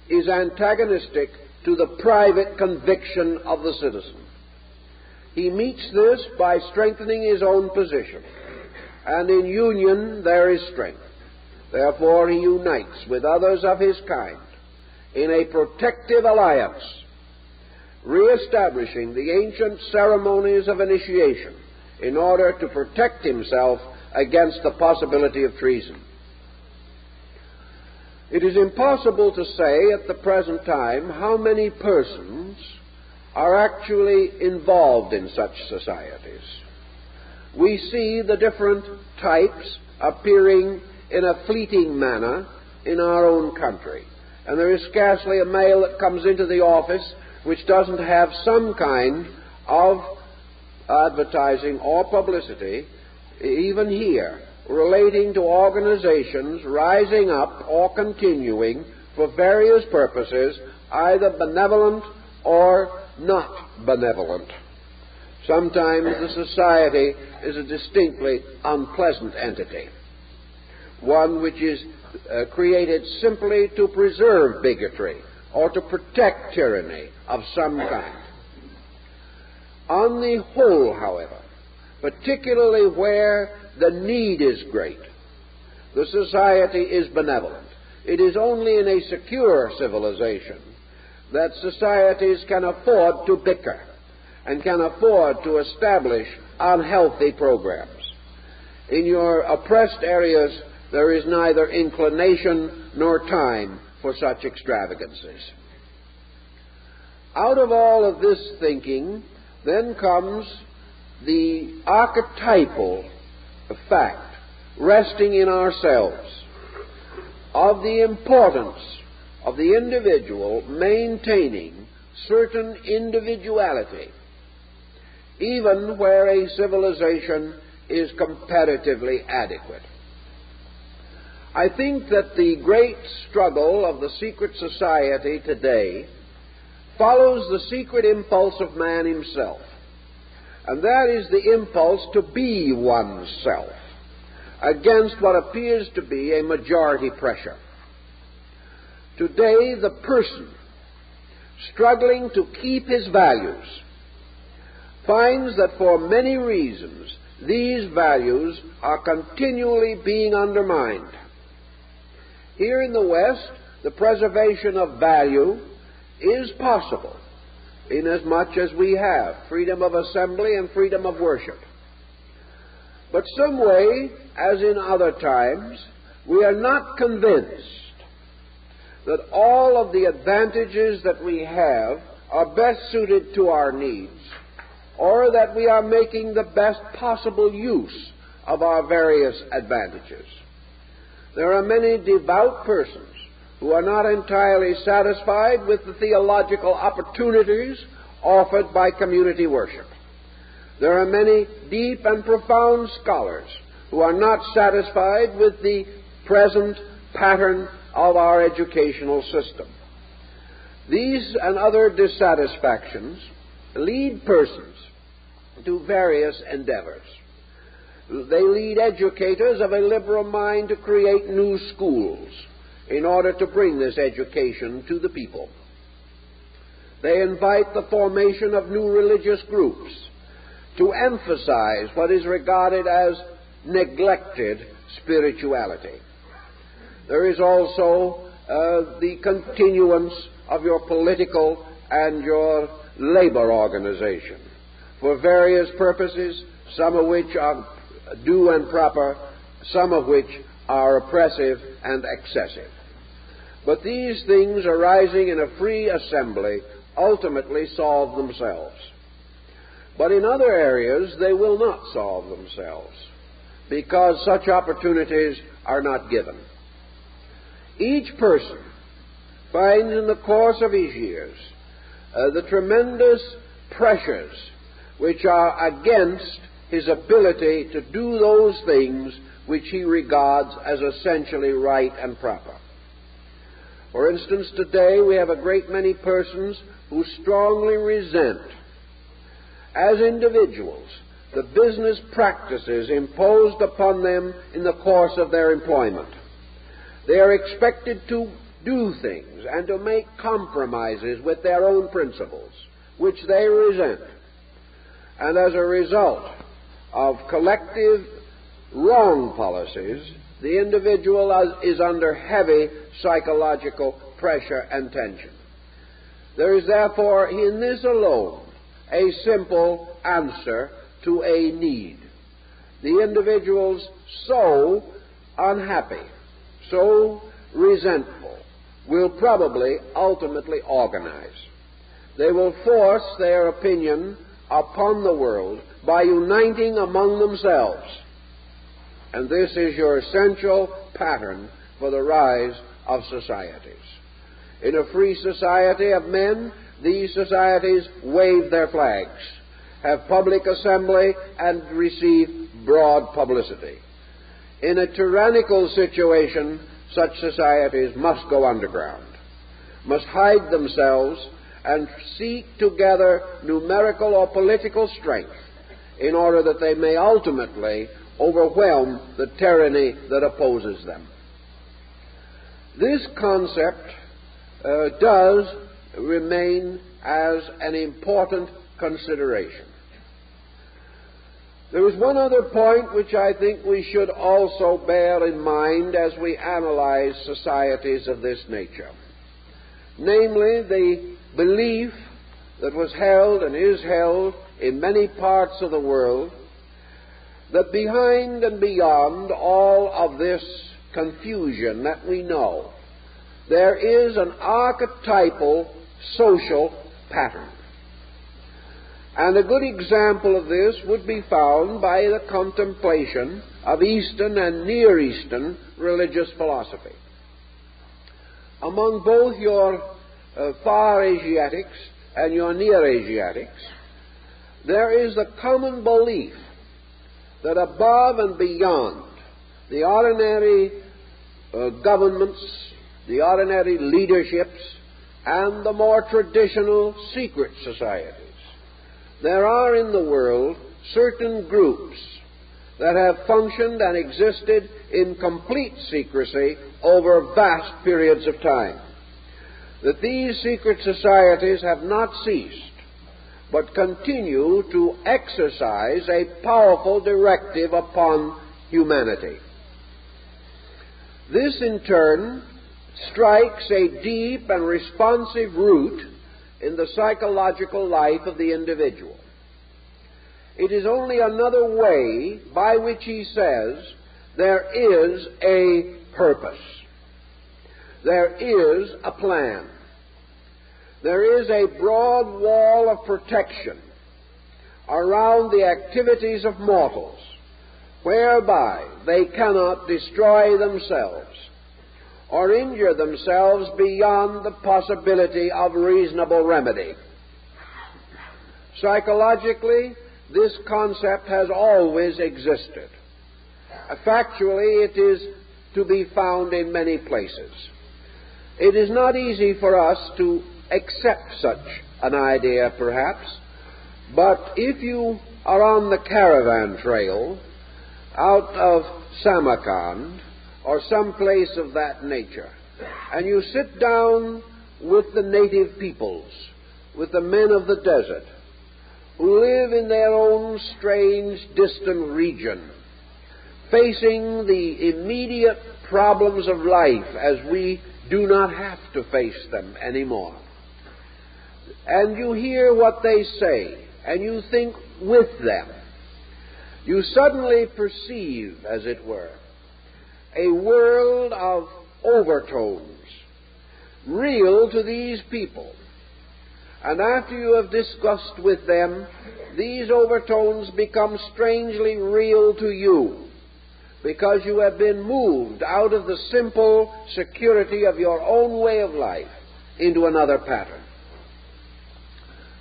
is antagonistic to the private conviction of the citizen. He meets this by strengthening his own position, and in union there is strength. Therefore, he unites with others of his kind in a protective alliance, reestablishing the ancient ceremonies of initiation in order to protect himself against the possibility of treason. It is impossible to say at the present time how many persons are actually involved in such societies. We see the different types appearing in a fleeting manner in our own country, and there is scarcely a male that comes into the office which doesn't have some kind of advertising or publicity, even here, relating to organizations rising up or continuing for various purposes, either benevolent or not benevolent. Sometimes the society is a distinctly unpleasant entity, one which is uh, created simply to preserve bigotry or to protect tyranny of some kind. On the whole, however, particularly where the need is great, the society is benevolent. It is only in a secure civilization that societies can afford to bicker and can afford to establish unhealthy programs. In your oppressed areas There is neither inclination nor time for such extravagances. Out of all of this thinking then comes the archetypal fact, resting in ourselves, of the importance of the individual maintaining certain individuality, even where a civilization is comparatively adequate. I think that the great struggle of the secret society today follows the secret impulse of man himself, and that is the impulse to be oneself against what appears to be a majority pressure. Today, the person struggling to keep his values finds that for many reasons these values are continually being undermined. Here in the West, the preservation of value is possible inasmuch as we have freedom of assembly and freedom of worship. But some way, as in other times, we are not convinced that all of the advantages that we have are best suited to our needs, or that we are making the best possible use of our various advantages. There are many devout persons who are not entirely satisfied with the theological opportunities offered by community worship. There are many deep and profound scholars who are not satisfied with the present pattern of our educational system. These and other dissatisfactions lead persons to various endeavors. They lead educators of a liberal mind to create new schools in order to bring this education to the people. They invite the formation of new religious groups to emphasize what is regarded as neglected spirituality. There is also uh, the continuance of your political and your labor organization for various purposes, some of which are due and proper, some of which are oppressive and excessive. But these things arising in a free assembly ultimately solve themselves. But in other areas they will not solve themselves because such opportunities are not given. Each person finds in the course of his years uh, the tremendous pressures which are against his ability to do those things which he regards as essentially right and proper. For instance, today we have a great many persons who strongly resent, as individuals, the business practices imposed upon them in the course of their employment. They are expected to do things and to make compromises with their own principles, which they resent. And as a result of collective wrong policies, the individual is under heavy psychological pressure and tension. There is therefore in this alone a simple answer to a need. The individual's so unhappy, so resentful, will probably ultimately organize. They will force their opinion upon the world by uniting among themselves. And this is your essential pattern for the rise of societies. In a free society of men, these societies wave their flags, have public assembly, and receive broad publicity. In a tyrannical situation, such societies must go underground, must hide themselves, and seek to gather numerical or political strength in order that they may ultimately overwhelm the tyranny that opposes them. This concept uh, does remain as an important consideration. There is one other point which I think we should also bear in mind as we analyze societies of this nature, namely the belief that was held and is held in many parts of the world that behind and beyond all of this confusion that we know, there is an archetypal social pattern. And a good example of this would be found by the contemplation of Eastern and Near Eastern religious philosophy. Among both your uh, far Asiatics and your Near Asiatics, there is the common belief that above and beyond the ordinary uh, governments, the ordinary leaderships, and the more traditional secret societies, there are in the world certain groups that have functioned and existed in complete secrecy over vast periods of time. That these secret societies have not ceased, but continue to exercise a powerful directive upon humanity. This in turn strikes a deep and responsive root in the psychological life of the individual. It is only another way by which he says there is a purpose. There is a plan. There is a broad wall of protection around the activities of mortals, whereby they cannot destroy themselves or injure themselves beyond the possibility of reasonable remedy. Psychologically, this concept has always existed. Factually, it is to be found in many places. It is not easy for us to accept such an idea, perhaps, but if you are on the caravan trail out of Samarkand, or some place of that nature, and you sit down with the native peoples, with the men of the desert, who live in their own strange, distant region, facing the immediate problems of life as we do not have to face them anymore. And you hear what they say, and you think with them. You suddenly perceive, as it were, a world of overtones, real to these people. And after you have discussed with them, these overtones become strangely real to you, because you have been moved out of the simple security of your own way of life into another pattern.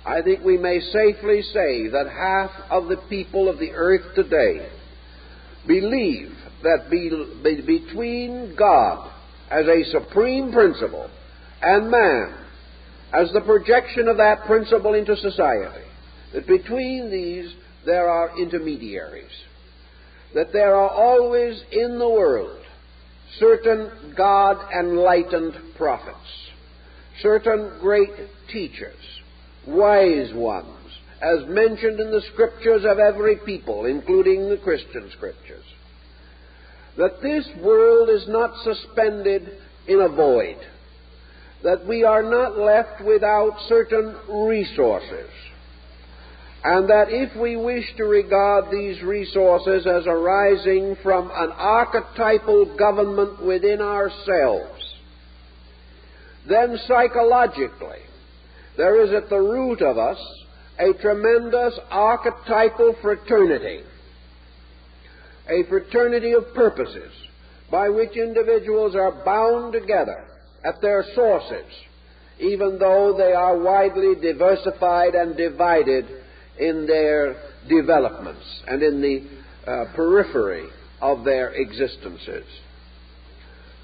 I think we may safely say that half of the people of the earth today believe that be, be, between God as a supreme principle and man as the projection of that principle into society, that between these there are intermediaries, that there are always in the world certain God-enlightened prophets, certain great teachers, wise ones, as mentioned in the scriptures of every people, including the Christian scriptures. That this world is not suspended in a void, that we are not left without certain resources, and that if we wish to regard these resources as arising from an archetypal government within ourselves, then psychologically there is at the root of us a tremendous archetypal fraternity, a fraternity of purposes by which individuals are bound together at their sources, even though they are widely diversified and divided in their developments and in the uh, periphery of their existences.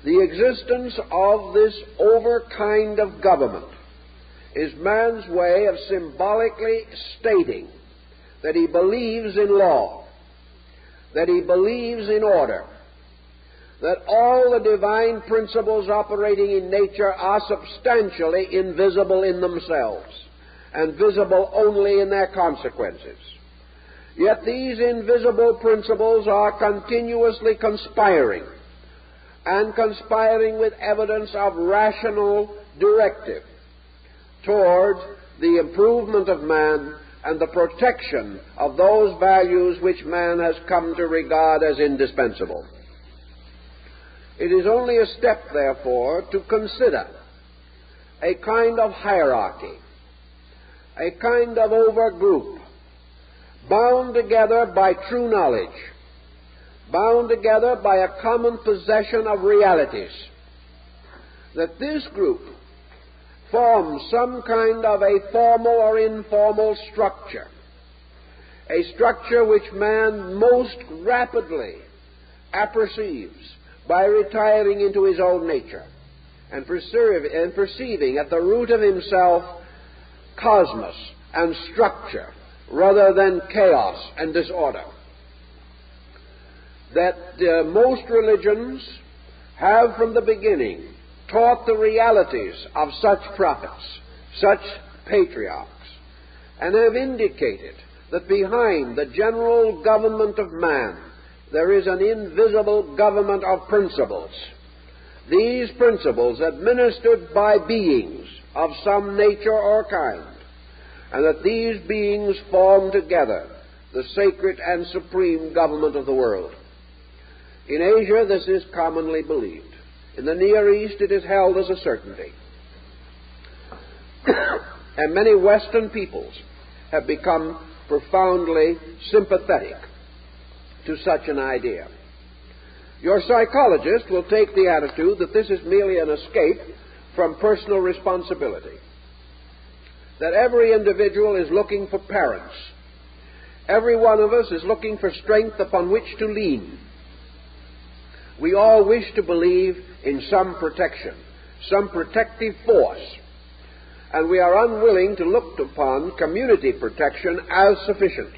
The existence of this over kind of government is man's way of symbolically stating that he believes in law, that he believes in order, that all the divine principles operating in nature are substantially invisible in themselves and visible only in their consequences. Yet these invisible principles are continuously conspiring, and conspiring with evidence of rational directive toward the improvement of man and the protection of those values which man has come to regard as indispensable. It is only a step, therefore, to consider a kind of hierarchy, a kind of overgroup, bound together by true knowledge, bound together by a common possession of realities, that this group forms some kind of a formal or informal structure, a structure which man most rapidly apperceives by retiring into his own nature and, perceive, and perceiving at the root of himself cosmos and structure rather than chaos and disorder. That uh, most religions have from the beginning taught the realities of such prophets, such patriarchs, and have indicated that behind the general government of man there is an invisible government of principles. These principles administered by beings of some nature or kind, and that these beings form together the sacred and supreme government of the world. In Asia, this is commonly believed. In the Near East, it is held as a certainty. And many Western peoples have become profoundly sympathetic to such an idea. Your psychologist will take the attitude that this is merely an escape from personal responsibility, that every individual is looking for parents. Every one of us is looking for strength upon which to lean. We all wish to believe in some protection, some protective force, and we are unwilling to look upon community protection as sufficient.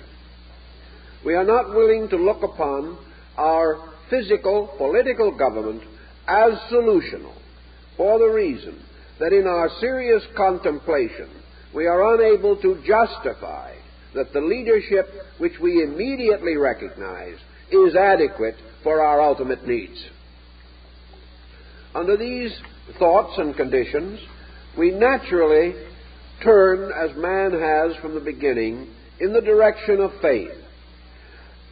We are not willing to look upon our physical, political government as solutional, for the reason that in our serious contemplation we are unable to justify that the leadership which we immediately recognize is adequate for our ultimate needs. Under these thoughts and conditions, we naturally turn, as man has from the beginning, in the direction of faith.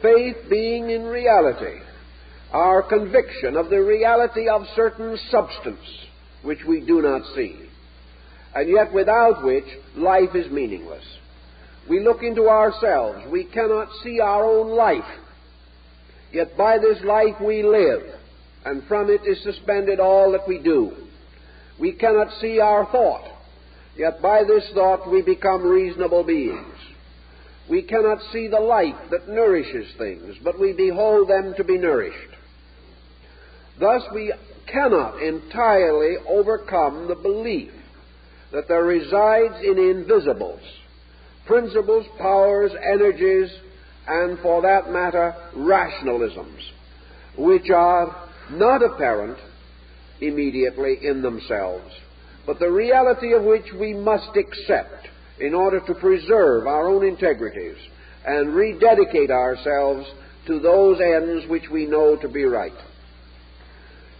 Faith being in reality our conviction of the reality of certain substance which we do not see, and yet without which life is meaningless. We look into ourselves. We cannot see our own life. Yet by this life we live, and from it is suspended all that we do. We cannot see our thought, yet by this thought we become reasonable beings. We cannot see the light that nourishes things, but we behold them to be nourished. Thus we cannot entirely overcome the belief that there resides in invisibles principles, powers, energies, and for that matter, rationalisms, which are not apparent immediately in themselves, but the reality of which we must accept in order to preserve our own integrities and rededicate ourselves to those ends which we know to be right.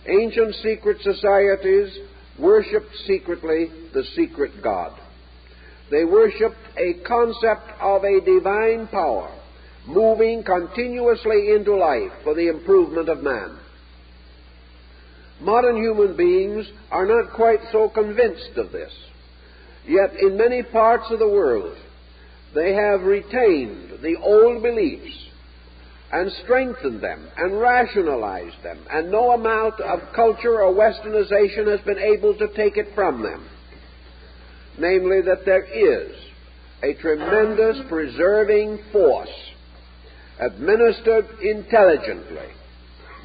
Ancient secret societies worshipped secretly the secret God. They worshipped a concept of a divine power moving continuously into life for the improvement of man. Modern human beings are not quite so convinced of this. Yet in many parts of the world, they have retained the old beliefs and strengthened them and rationalized them, and no amount of culture or westernization has been able to take it from them. Namely, that there is a tremendous preserving force administered intelligently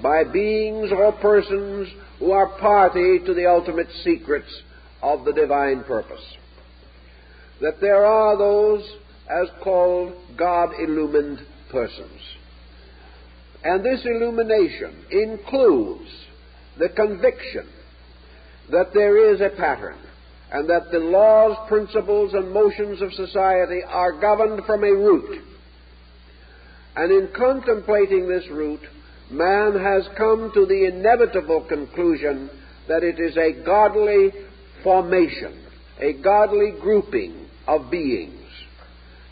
by beings or persons who are party to the ultimate secrets of the divine purpose. That there are those as called God-illumined persons. And this illumination includes the conviction that there is a pattern and that the laws, principles, and motions of society are governed from a root. And in contemplating this root, man has come to the inevitable conclusion that it is a godly formation, a godly grouping of beings.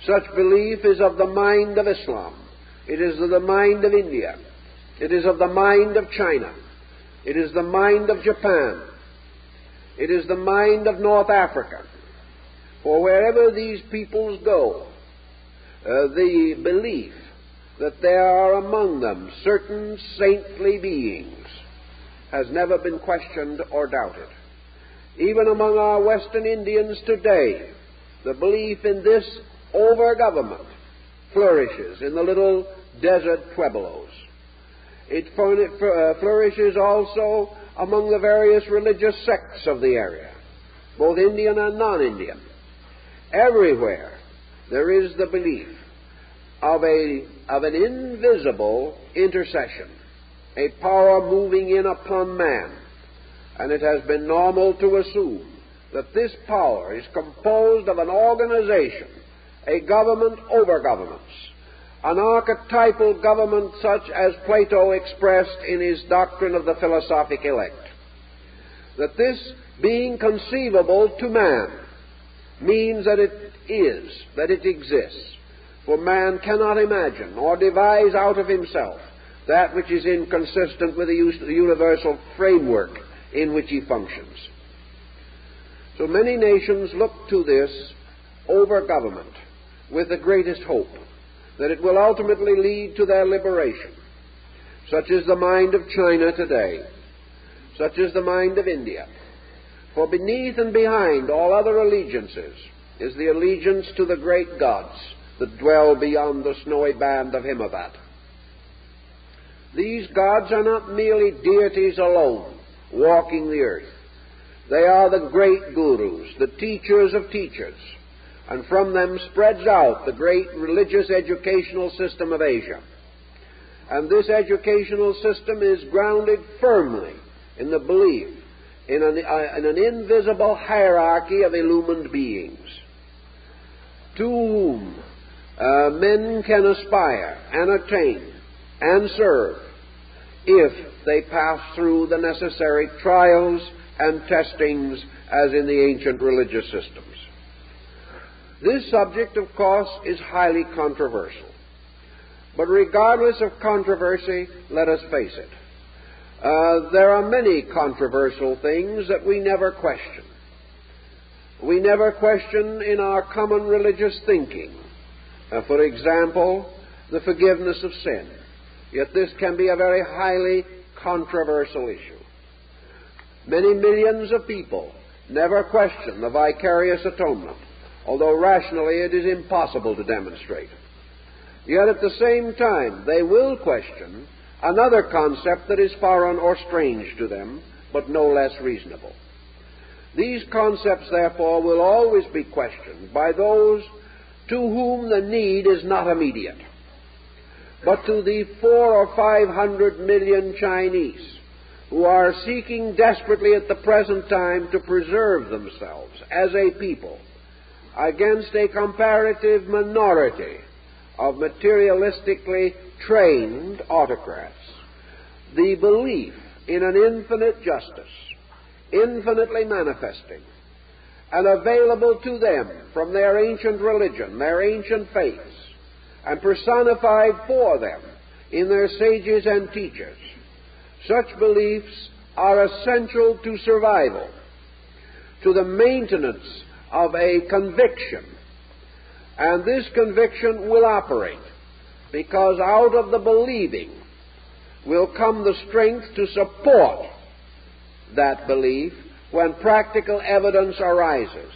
Such belief is of the mind of Islam. It is of the mind of India. It is of the mind of China. It is the mind of Japan. It is the mind of North Africa. For wherever these peoples go, uh, the belief that there are among them certain saintly beings has never been questioned or doubted. Even among our Western Indians today, the belief in this over-government flourishes in the little desert pueblos. It flourishes also among the various religious sects of the area, both Indian and non-Indian. Everywhere there is the belief of a of an invisible intercession, a power moving in upon man, and it has been normal to assume that this power is composed of an organization, a government over governments, an archetypal government such as Plato expressed in his Doctrine of the Philosophic Elect. That this being conceivable to man means that it is, that it exists. For man cannot imagine or devise out of himself that which is inconsistent with the universal framework in which he functions. So many nations look to this over-government with the greatest hope that it will ultimately lead to their liberation. Such is the mind of China today. Such is the mind of India. For beneath and behind all other allegiances is the allegiance to the great gods that dwell beyond the snowy band of Himavat. These gods are not merely deities alone walking the earth. They are the great gurus, the teachers of teachers, and from them spreads out the great religious educational system of Asia. And this educational system is grounded firmly in the belief in an, uh, in an invisible hierarchy of illumined beings, to whom Uh, men can aspire and attain and serve if they pass through the necessary trials and testings as in the ancient religious systems. This subject, of course, is highly controversial. But regardless of controversy, let us face it. Uh, there are many controversial things that we never question. We never question in our common religious thinking. Uh, for example, the forgiveness of sin. Yet this can be a very highly controversial issue. Many millions of people never question the vicarious atonement, although rationally it is impossible to demonstrate. Yet at the same time, they will question another concept that is foreign or strange to them, but no less reasonable. These concepts, therefore, will always be questioned by those to whom the need is not immediate. But to the four or five hundred million Chinese who are seeking desperately at the present time to preserve themselves as a people against a comparative minority of materialistically trained autocrats, the belief in an infinite justice, infinitely manifesting, and available to them from their ancient religion, their ancient faiths, and personified for them in their sages and teachers. Such beliefs are essential to survival, to the maintenance of a conviction. And this conviction will operate because out of the believing will come the strength to support that belief when practical evidence arises.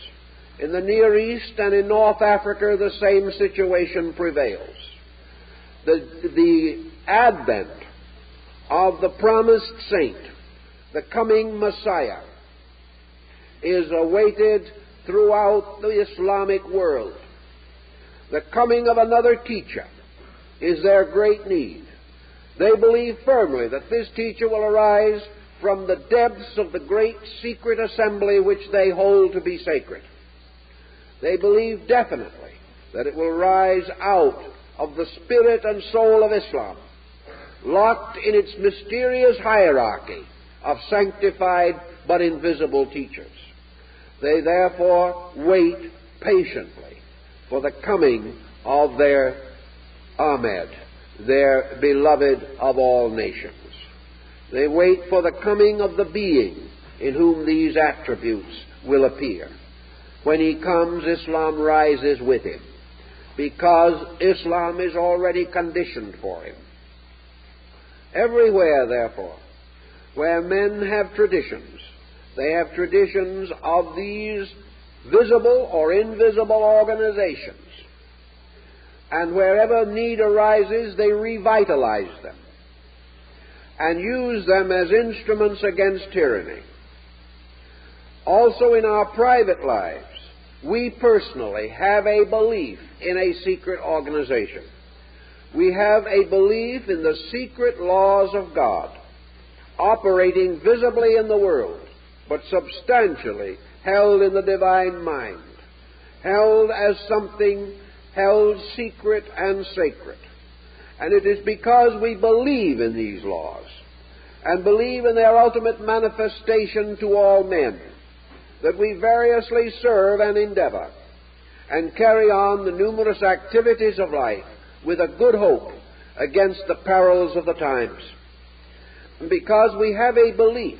In the Near East and in North Africa, the same situation prevails. The, the advent of the promised saint, the coming Messiah, is awaited throughout the Islamic world. The coming of another teacher is their great need. They believe firmly that this teacher will arise from the depths of the great secret assembly which they hold to be sacred. They believe definitely that it will rise out of the spirit and soul of Islam, locked in its mysterious hierarchy of sanctified but invisible teachers. They therefore wait patiently for the coming of their Ahmed, their beloved of all nations. They wait for the coming of the being in whom these attributes will appear. When he comes, Islam rises with him, because Islam is already conditioned for him. Everywhere, therefore, where men have traditions, they have traditions of these visible or invisible organizations. And wherever need arises, they revitalize them and use them as instruments against tyranny. Also in our private lives, we personally have a belief in a secret organization. We have a belief in the secret laws of God, operating visibly in the world, but substantially held in the divine mind, held as something held secret and sacred. And it is because we believe in these laws and believe in their ultimate manifestation to all men that we variously serve and endeavor and carry on the numerous activities of life with a good hope against the perils of the times. And because we have a belief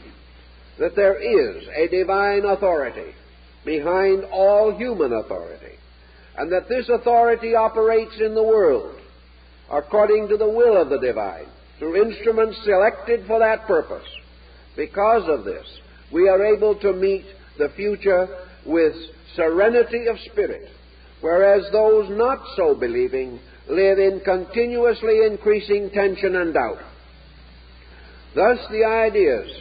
that there is a divine authority behind all human authority, and that this authority operates in the world according to the will of the divine, through instruments selected for that purpose. Because of this, we are able to meet the future with serenity of spirit, whereas those not so believing live in continuously increasing tension and doubt. Thus, the ideas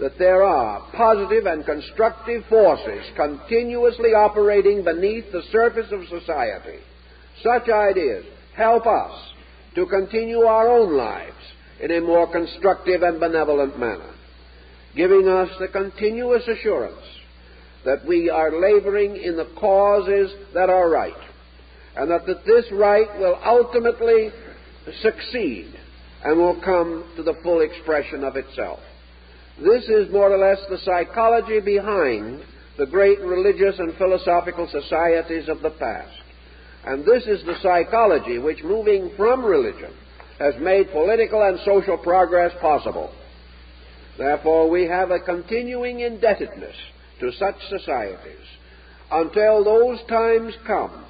that there are positive and constructive forces continuously operating beneath the surface of society, such ideas help us to continue our own lives in a more constructive and benevolent manner, giving us the continuous assurance that we are laboring in the causes that are right, and that this right will ultimately succeed and will come to the full expression of itself. This is more or less the psychology behind the great religious and philosophical societies of the past. And this is the psychology which, moving from religion, has made political and social progress possible. Therefore, we have a continuing indebtedness to such societies until those times come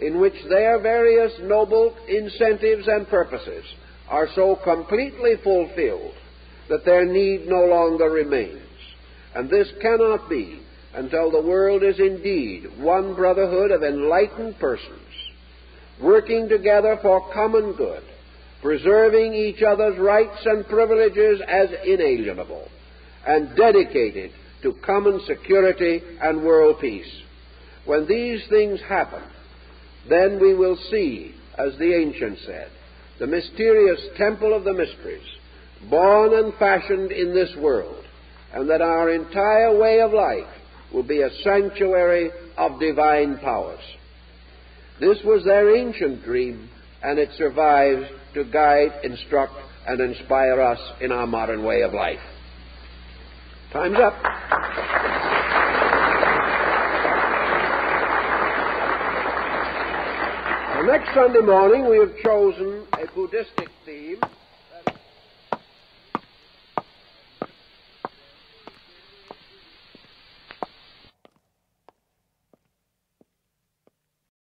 in which their various noble incentives and purposes are so completely fulfilled that their need no longer remains. And this cannot be until the world is indeed one brotherhood of enlightened persons, working together for common good, preserving each other's rights and privileges as inalienable, and dedicated to common security and world peace. When these things happen, then we will see, as the ancients said, the mysterious temple of the mysteries, born and fashioned in this world, and that our entire way of life will be a sanctuary of divine powers. This was their ancient dream, and it survives to guide, instruct, and inspire us in our modern way of life. Time's up. Well, next Sunday morning we have chosen a Buddhistic theme.